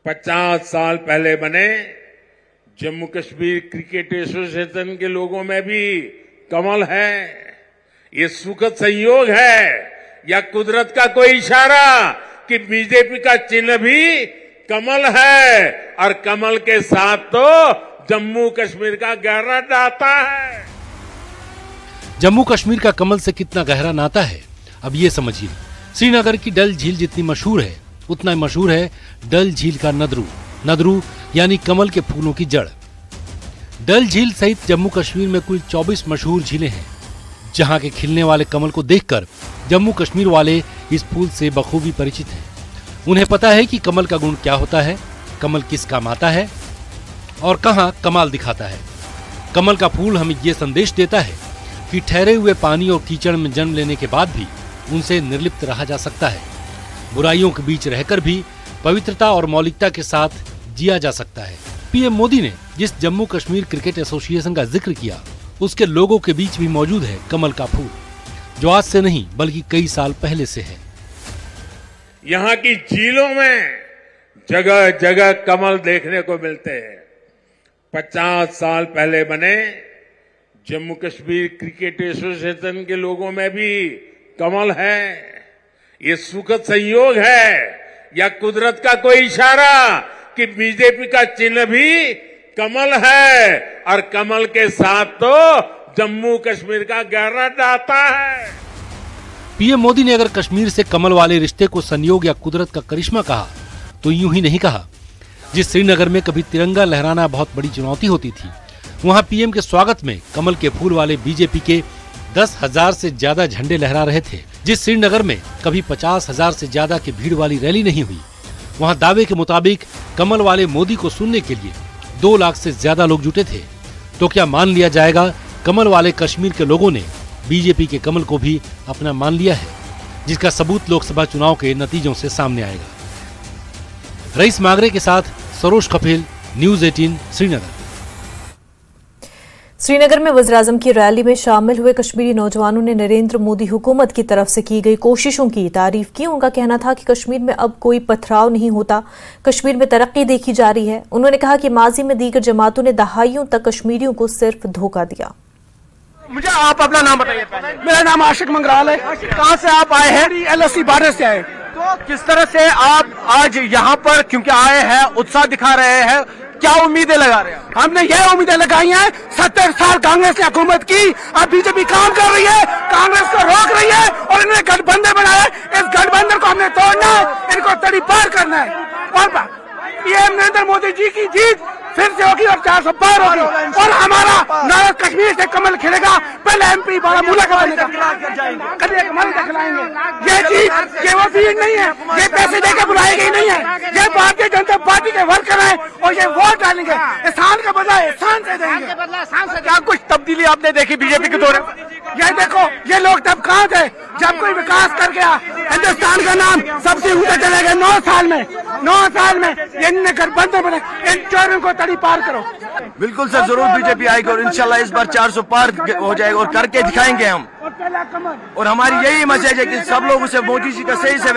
50 साल पहले बने जम्मू कश्मीर क्रिकेट एसोसिएशन के लोगों में भी कमल है। ये सुखद संयोग है या कुदरत का कोई इशारा कि बीजेपी का चिन्ह भी कमल है, और कमल के साथ तो जम्मू कश्मीर का गहरा नाता है। जम्मू कश्मीर का कमल से कितना गहरा नाता है अब ये समझिए। श्रीनगर की डल झील जितनी मशहूर है उतना मशहूर है डल झील का नदरू। नदरू यानी कमल के फूलों की जड़। डल झील सहित जम्मू कश्मीर में कुल 24 मशहूर झीलें हैं, जहां के खिलने वाले कमल को देखकर जम्मू कश्मीर वाले इस फूल से बखूबी परिचित हैं। उन्हें पता है कि कमल का गुण क्या होता है, कमल किस काम आता है और कहां कमाल दिखाता है। कमल का फूल हमें ये संदेश देता है कि ठहरे हुए पानी और कीचड़ में जन्म लेने के बाद भी उनसे निर्लिप्त रहा जा सकता है, बुराइयों के बीच रहकर भी पवित्रता और मौलिकता के साथ जिया जा सकता है। पीएम मोदी ने जिस जम्मू कश्मीर क्रिकेट एसोसिएशन का जिक्र किया, उसके लोगों के बीच भी मौजूद है कमल का फूल, जो आज से नहीं बल्कि कई साल पहले से है। यहाँ की झीलों में जगह जगह कमल देखने को मिलते हैं। 50 साल पहले बने जम्मू कश्मीर क्रिकेट एसोसिएशन के लोगों में भी कमल है। ये सुखद संयोग है या कुदरत का कोई इशारा कि बीजेपी का चिन्ह भी कमल है और कमल के साथ तो जम्मू कश्मीर का गहरा नाता है। पीएम मोदी ने अगर कश्मीर से कमल वाले रिश्ते को संयोग या कुदरत का करिश्मा कहा तो यूं ही नहीं कहा। जिस श्रीनगर में कभी तिरंगा लहराना बहुत बड़ी चुनौती होती थी, वहां पीएम के स्वागत में कमल के फूल वाले बीजेपी के 10,000 से ज्यादा झंडे लहरा रहे थे। जिस श्रीनगर में कभी 50,000 से ज्यादा की भीड़ वाली रैली नहीं हुई, वहां दावे के मुताबिक कमल वाले मोदी को सुनने के लिए 2 लाख से ज्यादा लोग जुटे थे। तो क्या मान लिया जाएगा? कमल वाले कश्मीर के लोगों ने बीजेपी के कमल को भी अपना मान लिया है, जिसका सबूत लोकसभा चुनाव के नतीजों से सामने आएगा। रईस मागरे के साथ सरोज कफेल, न्यूज़ 18 श्रीनगर। श्रीनगर में वज़ीर-ए-आज़म की रैली में शामिल हुए कश्मीरी नौजवानों ने नरेंद्र मोदी हुकूमत की तरफ से की गई कोशिशों की तारीफ की। उनका कहना था कि कश्मीर में अब कोई पथराव नहीं होता, कश्मीर में तरक्की देखी जा रही है। उन्होंने कहा कि माजी में दीगर जमातों ने दहाइयों तक कश्मीरियों को सिर्फ धोखा दिया। मुझे आप अपना नाम बताइए। मेरा नाम आशिक मंगराल है। कहाँ से आप आए हैं? LSC बारह से आए। तो किस तरह से आप आज यहाँ पर क्योंकि आए हैं, उत्साह दिखा रहे हैं, क्या उम्मीदें लगा रहे हैं? हमने यह उम्मीदें लगाई हैं, 70 साल कांग्रेस ने हुकूमत की, अब बीजेपी काम कर रही है, कांग्रेस को रोक रही है और इन्होंने गठबंधन बनाया। इस गठबंधन को हमने तोड़ना है, इनको तड़ी पार करना है। पीएम नरेंद्र मोदी जी की जीत फिर से होगी और 400 पार होगी और हमारा नारा कश्मीर से कमल खिलेगा। पहले MP बारामूला का बनेगा, कभी कमल का खिलाएंगे। ये चीज केवल भीड़ नहीं है, ये पैसे देकर बुलाए गए नहीं है, ये भारतीय जनता पार्टी के वर्कर हैं और ये वोट डालेंगे। एहसान का बदला एहसान से देंगे। क्या कुछ तब्दीली आपने देखी बीजेपी के दौरे? ये देखो, ये लोग तब कहाँ थे जब कोई विकास कर गया। हिंदुस्तान का नाम सबसे ऊपर चले गए 9 साल में। 9 साल में इनने गठबंधन बने, इन चोरों को तड़ी पार करो। बिल्कुल सर, जरूर बीजेपी आएगी और इंशाल्लाह इस बार 400 पार हो जाएगा और करके दिखाएंगे हम। और हमारी यही मैसेज है कि सब लोग उसे मोदी जी का सही से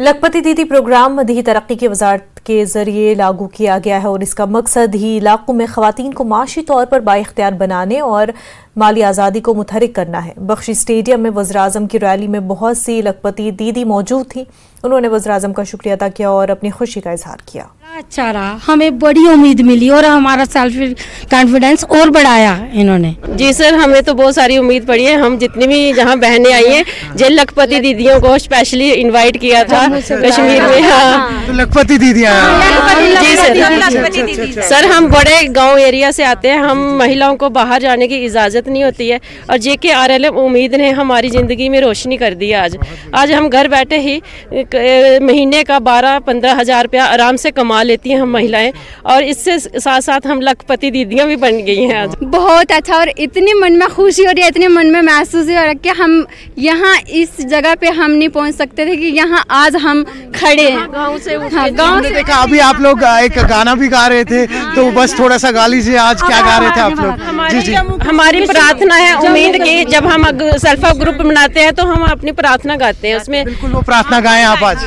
लखपति दीदी प्रोग्राम मदही तरक्की की वजारत के जरिए लागू किया गया है और इसका मकसद ही इलाकों में ख़वातीन को माशी तौर पर बाइख्तियार बनाने और माली आज़ादी को मुतहरिक करना है। बख्शी स्टेडियम में वज़ीर-ए-आज़म की रैली में बहुत सी लखपति दीदी मौजूद थी। उन्होंने वज़ीर-ए-आज़म का शुक्रिया अदा किया और अपनी खुशी का इजहार किया। अच्छा रहा, हमें बड़ी उम्मीद मिली और हमारा सेल्फ कॉन्फिडेंस और बढ़ाया इन्होंने। जी सर, हमें तो बहुत सारी उम्मीद पड़ी है। हम जितनी भी जहाँ बहनें आई हैं, जिन लखपति दीदियों को स्पेशली इन्वाइट किया था कश्मीर में। हाँ, लखपति दीदी। जी सर, हम बड़े गाँव एरिया से आते हैं, हम महिलाओं को बाहर जाने की इजाज़त नहीं होती है और JKRLM उम्मीद ने हमारी जिंदगी में रोशनी कर दी। आज हम घर बैठे ही महीने का 12-15 हज़ार रुपया आराम से कमा लेती हैं हम महिलाएं और इससे साथ साथ हम लखपति दीदियां भी बन गई हैं। आज बहुत अच्छा और इतनी मन में खुशी हो रही है, इतने मन में महसूस हो रहा है कि हम यहाँ इस जगह पे हम नहीं पहुँच सकते थे कि यहाँ आज हम खड़े हैं। गाँव से देखा, अभी आप लोग एक गाना भी गा रहे थे तो बस थोड़ा सा गाली से आज क्या गा रहे थे आप लोग? हमारी प्रार्थना है, उम्मीद की जब हम सेल्फ हेल्प ग्रुप बनाते हैं तो हम अपनी प्रार्थना गाते हैं, उसमें बिल्कुल वो प्रार्थना गाएं आप आज।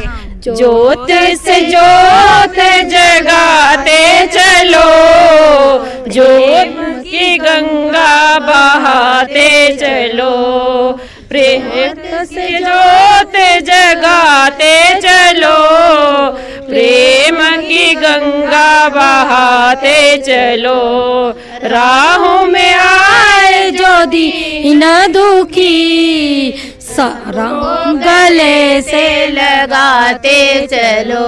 जोत से जोत जगाते चलो, जोत की गंगा बहाते चलो, प्रेम से जोत जगाते चलो, प्रेम की गंगा बहाते चलो, राहों में आए जो दीन दुखी, सारा गले से लगाते चलो,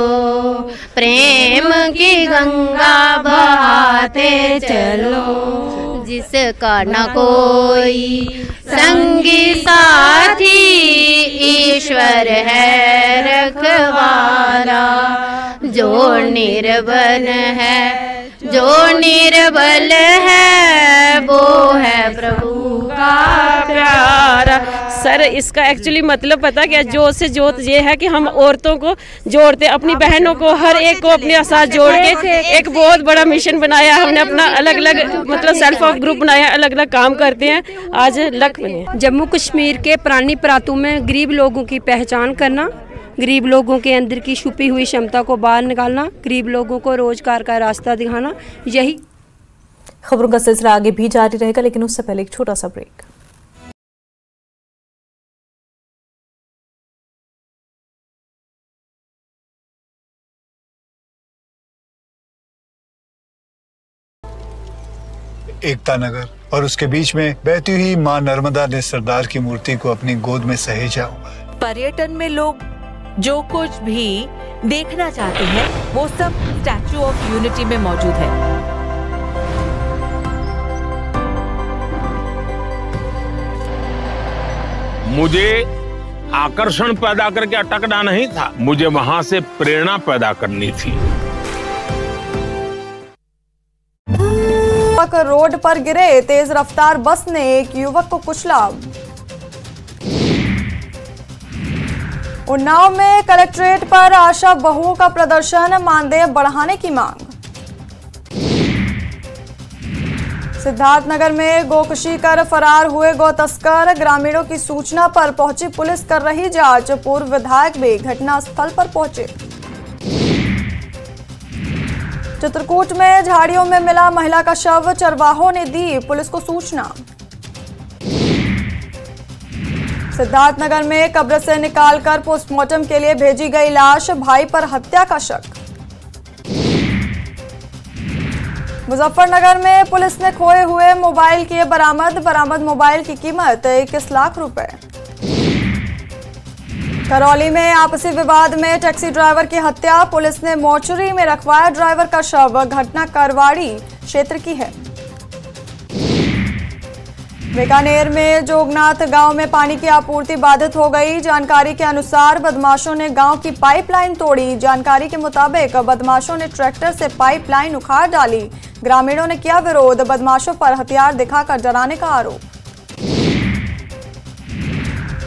प्रेम की गंगा बहाते चलो, जिसका न कोई संगी साथी, ईश्वर है रखवाला, जो निर्बल है, जो निर्बल है, वो है प्रभु का प्यारा। सर, इसका एक्चुअली मतलब पता क्या? जोत से जोत ये है कि हम औरतों को जोड़ते, अपनी बहनों को, हर एक को अपने साथ जोड़ के एक बहुत बड़ा मिशन बनाया हमने अपना। अलग अलग मतलब सेल्फ हेल्प ग्रुप बनाया, अलग अलग काम करते हैं। आज लक बने जम्मू कश्मीर के पुरानी प्रांतों में गरीब लोगों की पहचान करना, गरीब लोगों के अंदर की छुपी हुई क्षमता को बाहर निकालना, गरीब लोगों को रोजगार का रास्ता दिखाना, यही खबरों का सिलसिला आगे भी जारी रहेगा, लेकिन उससे पहले एक छोटा सा ब्रेक। एकता नगर और उसके बीच में बहती हुई मां नर्मदा ने सरदार की मूर्ति को अपनी गोद में सहेजा हुआ है। पर्यटन में लोग जो कुछ भी देखना चाहते हैं वो सब स्टैच्यू ऑफ यूनिटी में मौजूद है। मुझे आकर्षण पैदा करके अटकना नहीं था, मुझे वहां से प्रेरणा पैदा करनी थी। रोड पर गिरे तेज रफ्तार बस ने एक युवक को कुचला। उन्नाव में कलेक्ट्रेट पर आशा बहुओं का प्रदर्शन, मानदेय बढ़ाने की मांग। सिद्धार्थनगर में गोकशी कर फरार हुए गौ तस्कर, ग्रामीणों की सूचना पर पहुंची पुलिस, कर रही जांच। पूर्व विधायक भी घटना स्थल पर पहुंचे। चित्रकूट में झाड़ियों में मिला महिला का शव, चरवाहों ने दी पुलिस को सूचना। सिद्धार्थनगर में कब्र से निकालकर पोस्टमार्टम के लिए भेजी गई लाश, भाई पर हत्या का शक। मुजफ्फरनगर में पुलिस ने खोए हुए मोबाइल किए बरामद, मोबाइल की कीमत 21 लाख रुपए। करौली में आपसी विवाद में टैक्सी ड्राइवर की हत्या, पुलिस ने मोर्चरी में रखवाया ड्राइवर का शव। घटना करवाड़ी क्षेत्र की है। बीकानेर में जोगनाथ गांव में पानी की आपूर्ति बाधित हो गई। जानकारी के अनुसार बदमाशों ने गांव की पाइपलाइन तोड़ी। जानकारी के मुताबिक बदमाशों ने ट्रैक्टर से पाइपलाइन उखाड़ डाली। ग्रामीणों ने किया विरोध, बदमाशों पर हथियार दिखाकर डराने का आरोप।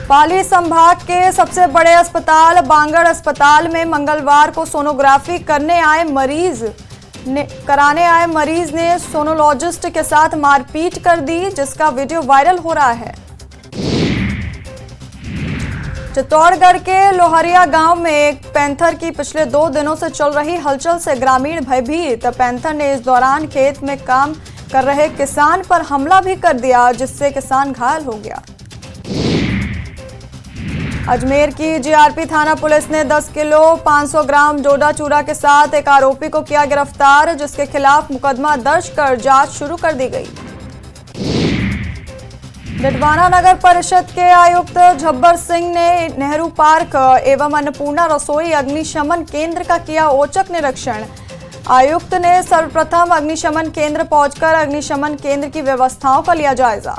पाली संभाग के सबसे बड़े अस्पताल बांगड़ अस्पताल में मंगलवार को सोनोग्राफी कराने आए मरीज ने सोनोलॉजिस्ट के साथ मारपीट कर दी, जिसका वीडियो वायरल हो रहा है। चित्तौड़गढ़ के लोहरिया गांव में एक पैंथर की पिछले 2 दिनों से चल रही हलचल से ग्रामीण भयभीत। पैंथर ने इस दौरान खेत में काम कर रहे किसान पर हमला भी कर दिया, जिससे किसान घायल हो गया। अजमेर की जीआरपी थाना पुलिस ने 10 किलो 500 ग्राम डोडा चूरा के साथ एक आरोपी को किया गिरफ्तार, जिसके खिलाफ मुकदमा दर्ज कर जांच शुरू कर दी गई। डडवाना नगर परिषद के आयुक्त झब्बर सिंह ने नेहरू पार्क एवं अन्नपूर्णा रसोई अग्निशमन केंद्र का किया औचक निरीक्षण। आयुक्त ने सर्वप्रथम अग्निशमन केंद्र पहुंचकर अग्निशमन केंद्र की व्यवस्थाओं का लिया जायजा।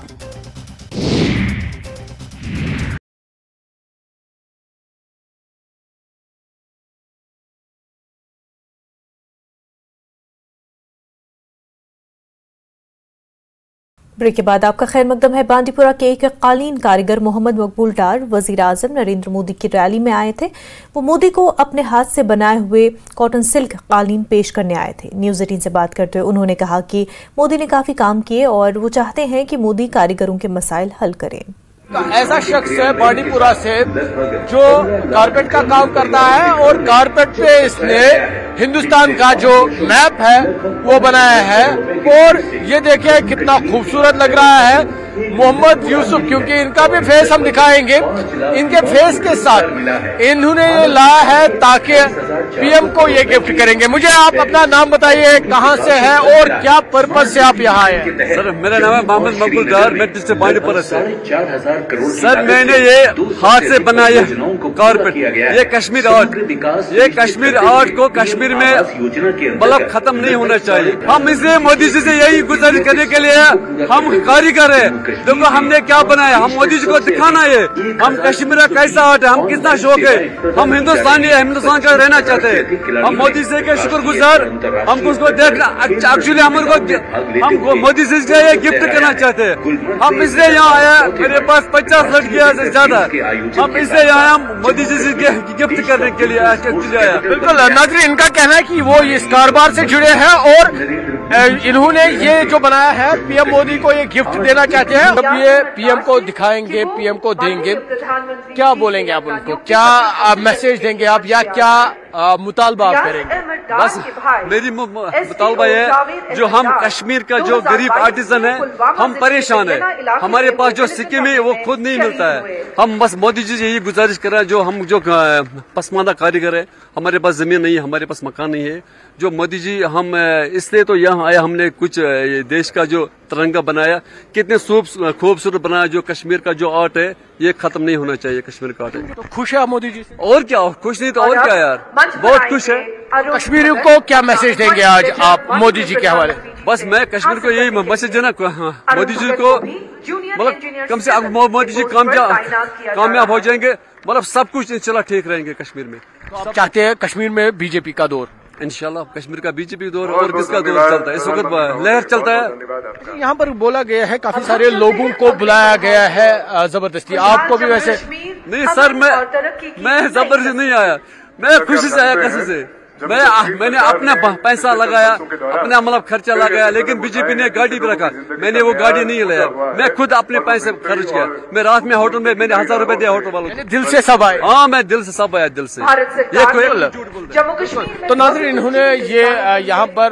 ब्रेक के बाद आपका खैर मकदम है। बांदीपुरा के एक कालीन कारीगर मोहम्मद मकबूल डार वजीर आजम नरेंद्र मोदी की रैली में आए थे। वो मोदी को अपने हाथ से बनाए हुए कॉटन सिल्क कालीन पेश करने आए थे। न्यूज़ 18 से बात करते हुए उन्होंने कहा कि मोदी ने काफ़ी काम किए और वो चाहते हैं कि मोदी कारीगरों के मसाइल हल करें। ऐसा शख्स है बांदीपुरा से जो कारपेट का काम करता है और कारपेट पे इसने हिंदुस्तान का जो मैप है वो बनाया है। और ये देखिए कितना खूबसूरत लग रहा है मोहम्मद यूसुफ, क्योंकि इनका भी फेस हम दिखाएंगे। इनके फेस के साथ इन्होंने ये लाया है ताकि पीएम को ये गिफ्ट करेंगे। मुझे आप अपना नाम बताइए, कहाँ से है और क्या पर्पज से आप यहाँ आए? सर मेरा नाम है मोहम्मद मकबूल डार, मैं डिस्ट्रिक्ट बांदीपुरा से। सर मैंने ये हाथ से बनाया कारपेट, ये कश्मीर आर्ट, ये कश्मीर आर्ट को कश्मीर में मतलब खत्म नहीं होना चाहिए। हम इसलिए मोदी जी से यही गुजारिश करने के लिए हम कारीगर है। देखो हमने क्या बनाया, हम मोदी जी को दिखाना है हम कश्मीर का कैसा आर्ट है, हम कितना शौक है, हम हिंदुस्तानी है, हिंदुस्तान का रहना चाहते है। हम मोदी जी के शुक्रगुजार, हमको उसको देखना एक्चुअली हमको मोदी जी का ये गिफ्ट करना चाहते है। हम इसलिए यहाँ आया, मेरे पास 50 लड़कियाँ से ज्यादा, हम इसे आया मोदी जी से गिफ्ट करने के लिए आया। बिल्कुल नाजरीन, इनका कहना है कि वो इस कारोबार से जुड़े हैं और इन्होंने ये जो बनाया है पीएम मोदी को ये गिफ्ट देना चाहते हैं। जब ये पीएम को दिखाएंगे, पीएम को देंगे, क्या बोलेंगे आप उनको, क्या मैसेज देंगे आप या क्या मुतालबा आप करेंगे? बस मेरी मुतालबा है जो हम कश्मीर का जो गरीब आर्टिजन है हम परेशान है, हमारे पास जो स्कीम है वो खुद नहीं मिलता है। हम बस मोदी जी से यही गुजारिश कर रहे हैं, जो हम जो पसमानदा कारीगर है, हमारे पास जमीन नहीं है, हमारे पास मकान नहीं है, जो मोदी जी हम इसलिए तो यहाँ आया, हमने कुछ देश का जो तिरंगा बनाया कितने खूबसूरत बनाया, जो कश्मीर का जो आर्ट है ये खत्म नहीं होना चाहिए। कश्मीर का आर्ट तो खुश है मोदी जी से और क्या, खुश नहीं तो और क्या यार, बहुत खुश है। कश्मीरियों को क्या मैसेज देंगे आज आप मोदी जी के हवाले? बस मैं कश्मीर को यही मैसेज देना, मोदी जी को मतलब कम से मोदी जी कामयाब हो जाएंगे, मतलब सब कुछ इंशाल्लाह ठीक रहेंगे कश्मीर में। आप चाहते हैं कश्मीर में बीजेपी का दौर? इंशाल्लाह कश्मीर का बीजेपी दौर और किसका दौर चलता है इस वक्त, लहर चलता है। यहाँ पर बोला गया है काफी सारे लोगों को बुलाया गया है जबरदस्ती, आपको भी वैसे? नहीं सर, मैं जबरदस्ती नहीं आया, मैं खुशी से आया, कैसे से मैंने अपना पैसा लगाया, अपना मतलब खर्चा लगाया, लेकिन बीजेपी ने गाड़ी भी रखा, मैंने वो गाड़ी नहीं लाया, मैं खुद अपने पैसे खर्च किया। मैं रात में होटल में मैंने 1000 रुपए दिया होटल वालों को, दिल से सब आए। हाँ मैं दिल से सब आया, दिल से। जम्मू कश्मीर तो नाज़रीन इन्होंने ये यहाँ पर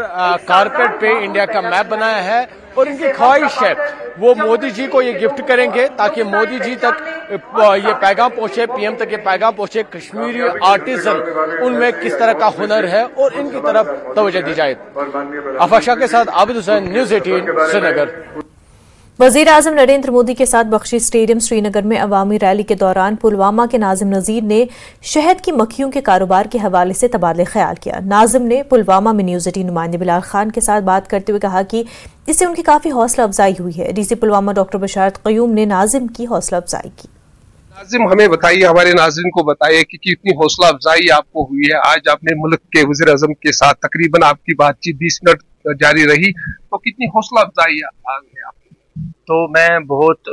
कारपेट पे इंडिया का मैप बनाया है और इनकी ख्वाहिश है वो मोदी जी को ये गिफ्ट करेंगे ताकि मोदी जी तक ये पैगाम पहुंचे, पीएम तक ये पैगाम पहुंचे कश्मीरी आर्टिजन उनमें किस तरह का हुनर है और इनकी तरफ तवज्जो दी जाए। आफाशाह के साथ आबिद हुसैन, News 18 श्रीनगर। वजीर आजम नरेंद्र मोदी के साथ बख्शी स्टेडियम श्रीनगर में अवामी रैली के दौरान पुलवामा के नाजिम नज़ीर ने शहद की मक्खियों के कारोबार के हवाले से तबादले ख्याल किया। नाजिम ने पुलवामा में News 18 नुमाइंदे बिलाल खान के साथ बात करते हुए कहा कि इससे उनकी काफ़ी हौसला अफजाई हुई है। डीसी पुलवामा डॉक्टर बशारत क़यूम ने नाजिम की हौसला अफजाई की। नाजिम हमें बताइए, हमारे नाजिम को बताइए कि कितनी हौसला अफजाई आपको हुई है। आज आपने मुल्क के वजीर आजम के साथ तकरीबन आपकी बातचीत 20 मिनट जारी रही, तो कितनी हौसला अफजाई आ गई? तो मैं बहुत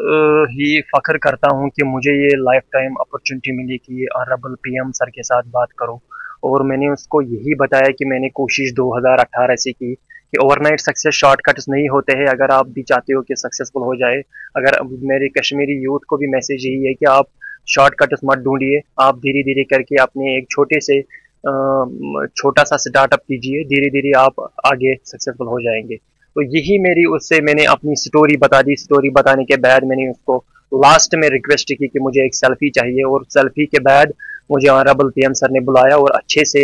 ही फ़ख्र करता हूं कि मुझे ये लाइफ टाइम अपॉर्चुनिटी मिली कि ऑनरेबल पीएम सर के साथ बात करो, और मैंने उसको यही बताया कि मैंने कोशिश 2018 से की कि ओवरनाइट सक्सेस शॉर्टकट्स नहीं होते हैं। अगर आप भी चाहते हो कि सक्सेसफुल हो जाए, अगर मेरे कश्मीरी यूथ को भी मैसेज यही है कि आप शॉर्टकट्स मत ढूंढिए, आप धीरे धीरे करके अपने एक छोटा सा स्टार्टअप कीजिए, धीरे धीरे आप आगे सक्सेसफुल हो जाएंगे। तो यही मेरी उससे मैंने अपनी स्टोरी बता दी। स्टोरी बताने के बाद मैंने उसको लास्ट में रिक्वेस्ट की कि मुझे एक सेल्फी चाहिए, और सेल्फी के बाद मुझे ऑनरेबल पीएम सर ने बुलाया और अच्छे से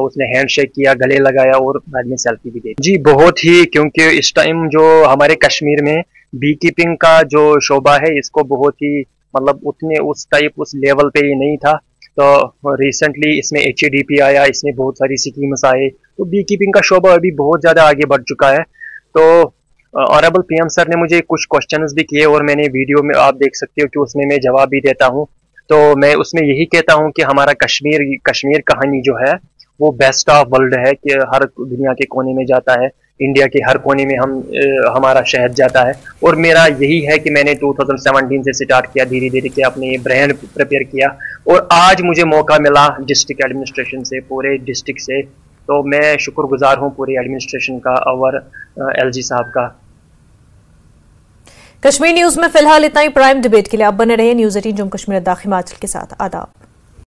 उसने हैंडशेक किया, गले लगाया और बाद में सेल्फी भी दी। जी बहुत ही, क्योंकि इस टाइम जो हमारे कश्मीर में बीकीपिंग का जो शोबा है इसको बहुत ही मतलब उतने उस लेवल पे ही नहीं था। तो रिसेंटली इसमें HADP आया, इसमें बहुत सारी स्कीम्स आए, तो बीकीपिंग का शोबा अभी बहुत ज़्यादा आगे बढ़ चुका है। तो ऑनरेबल पीएम सर ने मुझे कुछ क्वेश्चंस भी किए और मैंने वीडियो में आप देख सकते हो कि उसमें मैं जवाब भी देता हूं। तो मैं उसमें यही कहता हूं कि हमारा कश्मीर कहानी जो है वो बेस्ट ऑफ वर्ल्ड है, कि हर दुनिया के कोने में जाता है, इंडिया के हर कोने में हमारा शहर जाता है। और मेरा यही है कि मैंने 2017 से स्टार्ट किया, धीरे धीरे के अपने ये ब्रांड प्रिपेयर किया, और आज मुझे मौका मिला डिस्ट्रिक्ट एडमिनिस्ट्रेशन से, पूरे डिस्ट्रिक्ट से, तो मैं शुक्रगुजार हूं पूरे एडमिनिस्ट्रेशन का और LG साहब का। कश्मीर न्यूज में फिलहाल इतना ही। प्राइम डिबेट के लिए आप बने रहे News 18 जम्मू कश्मीर दाखिल हिमाचल के साथ। आदाब।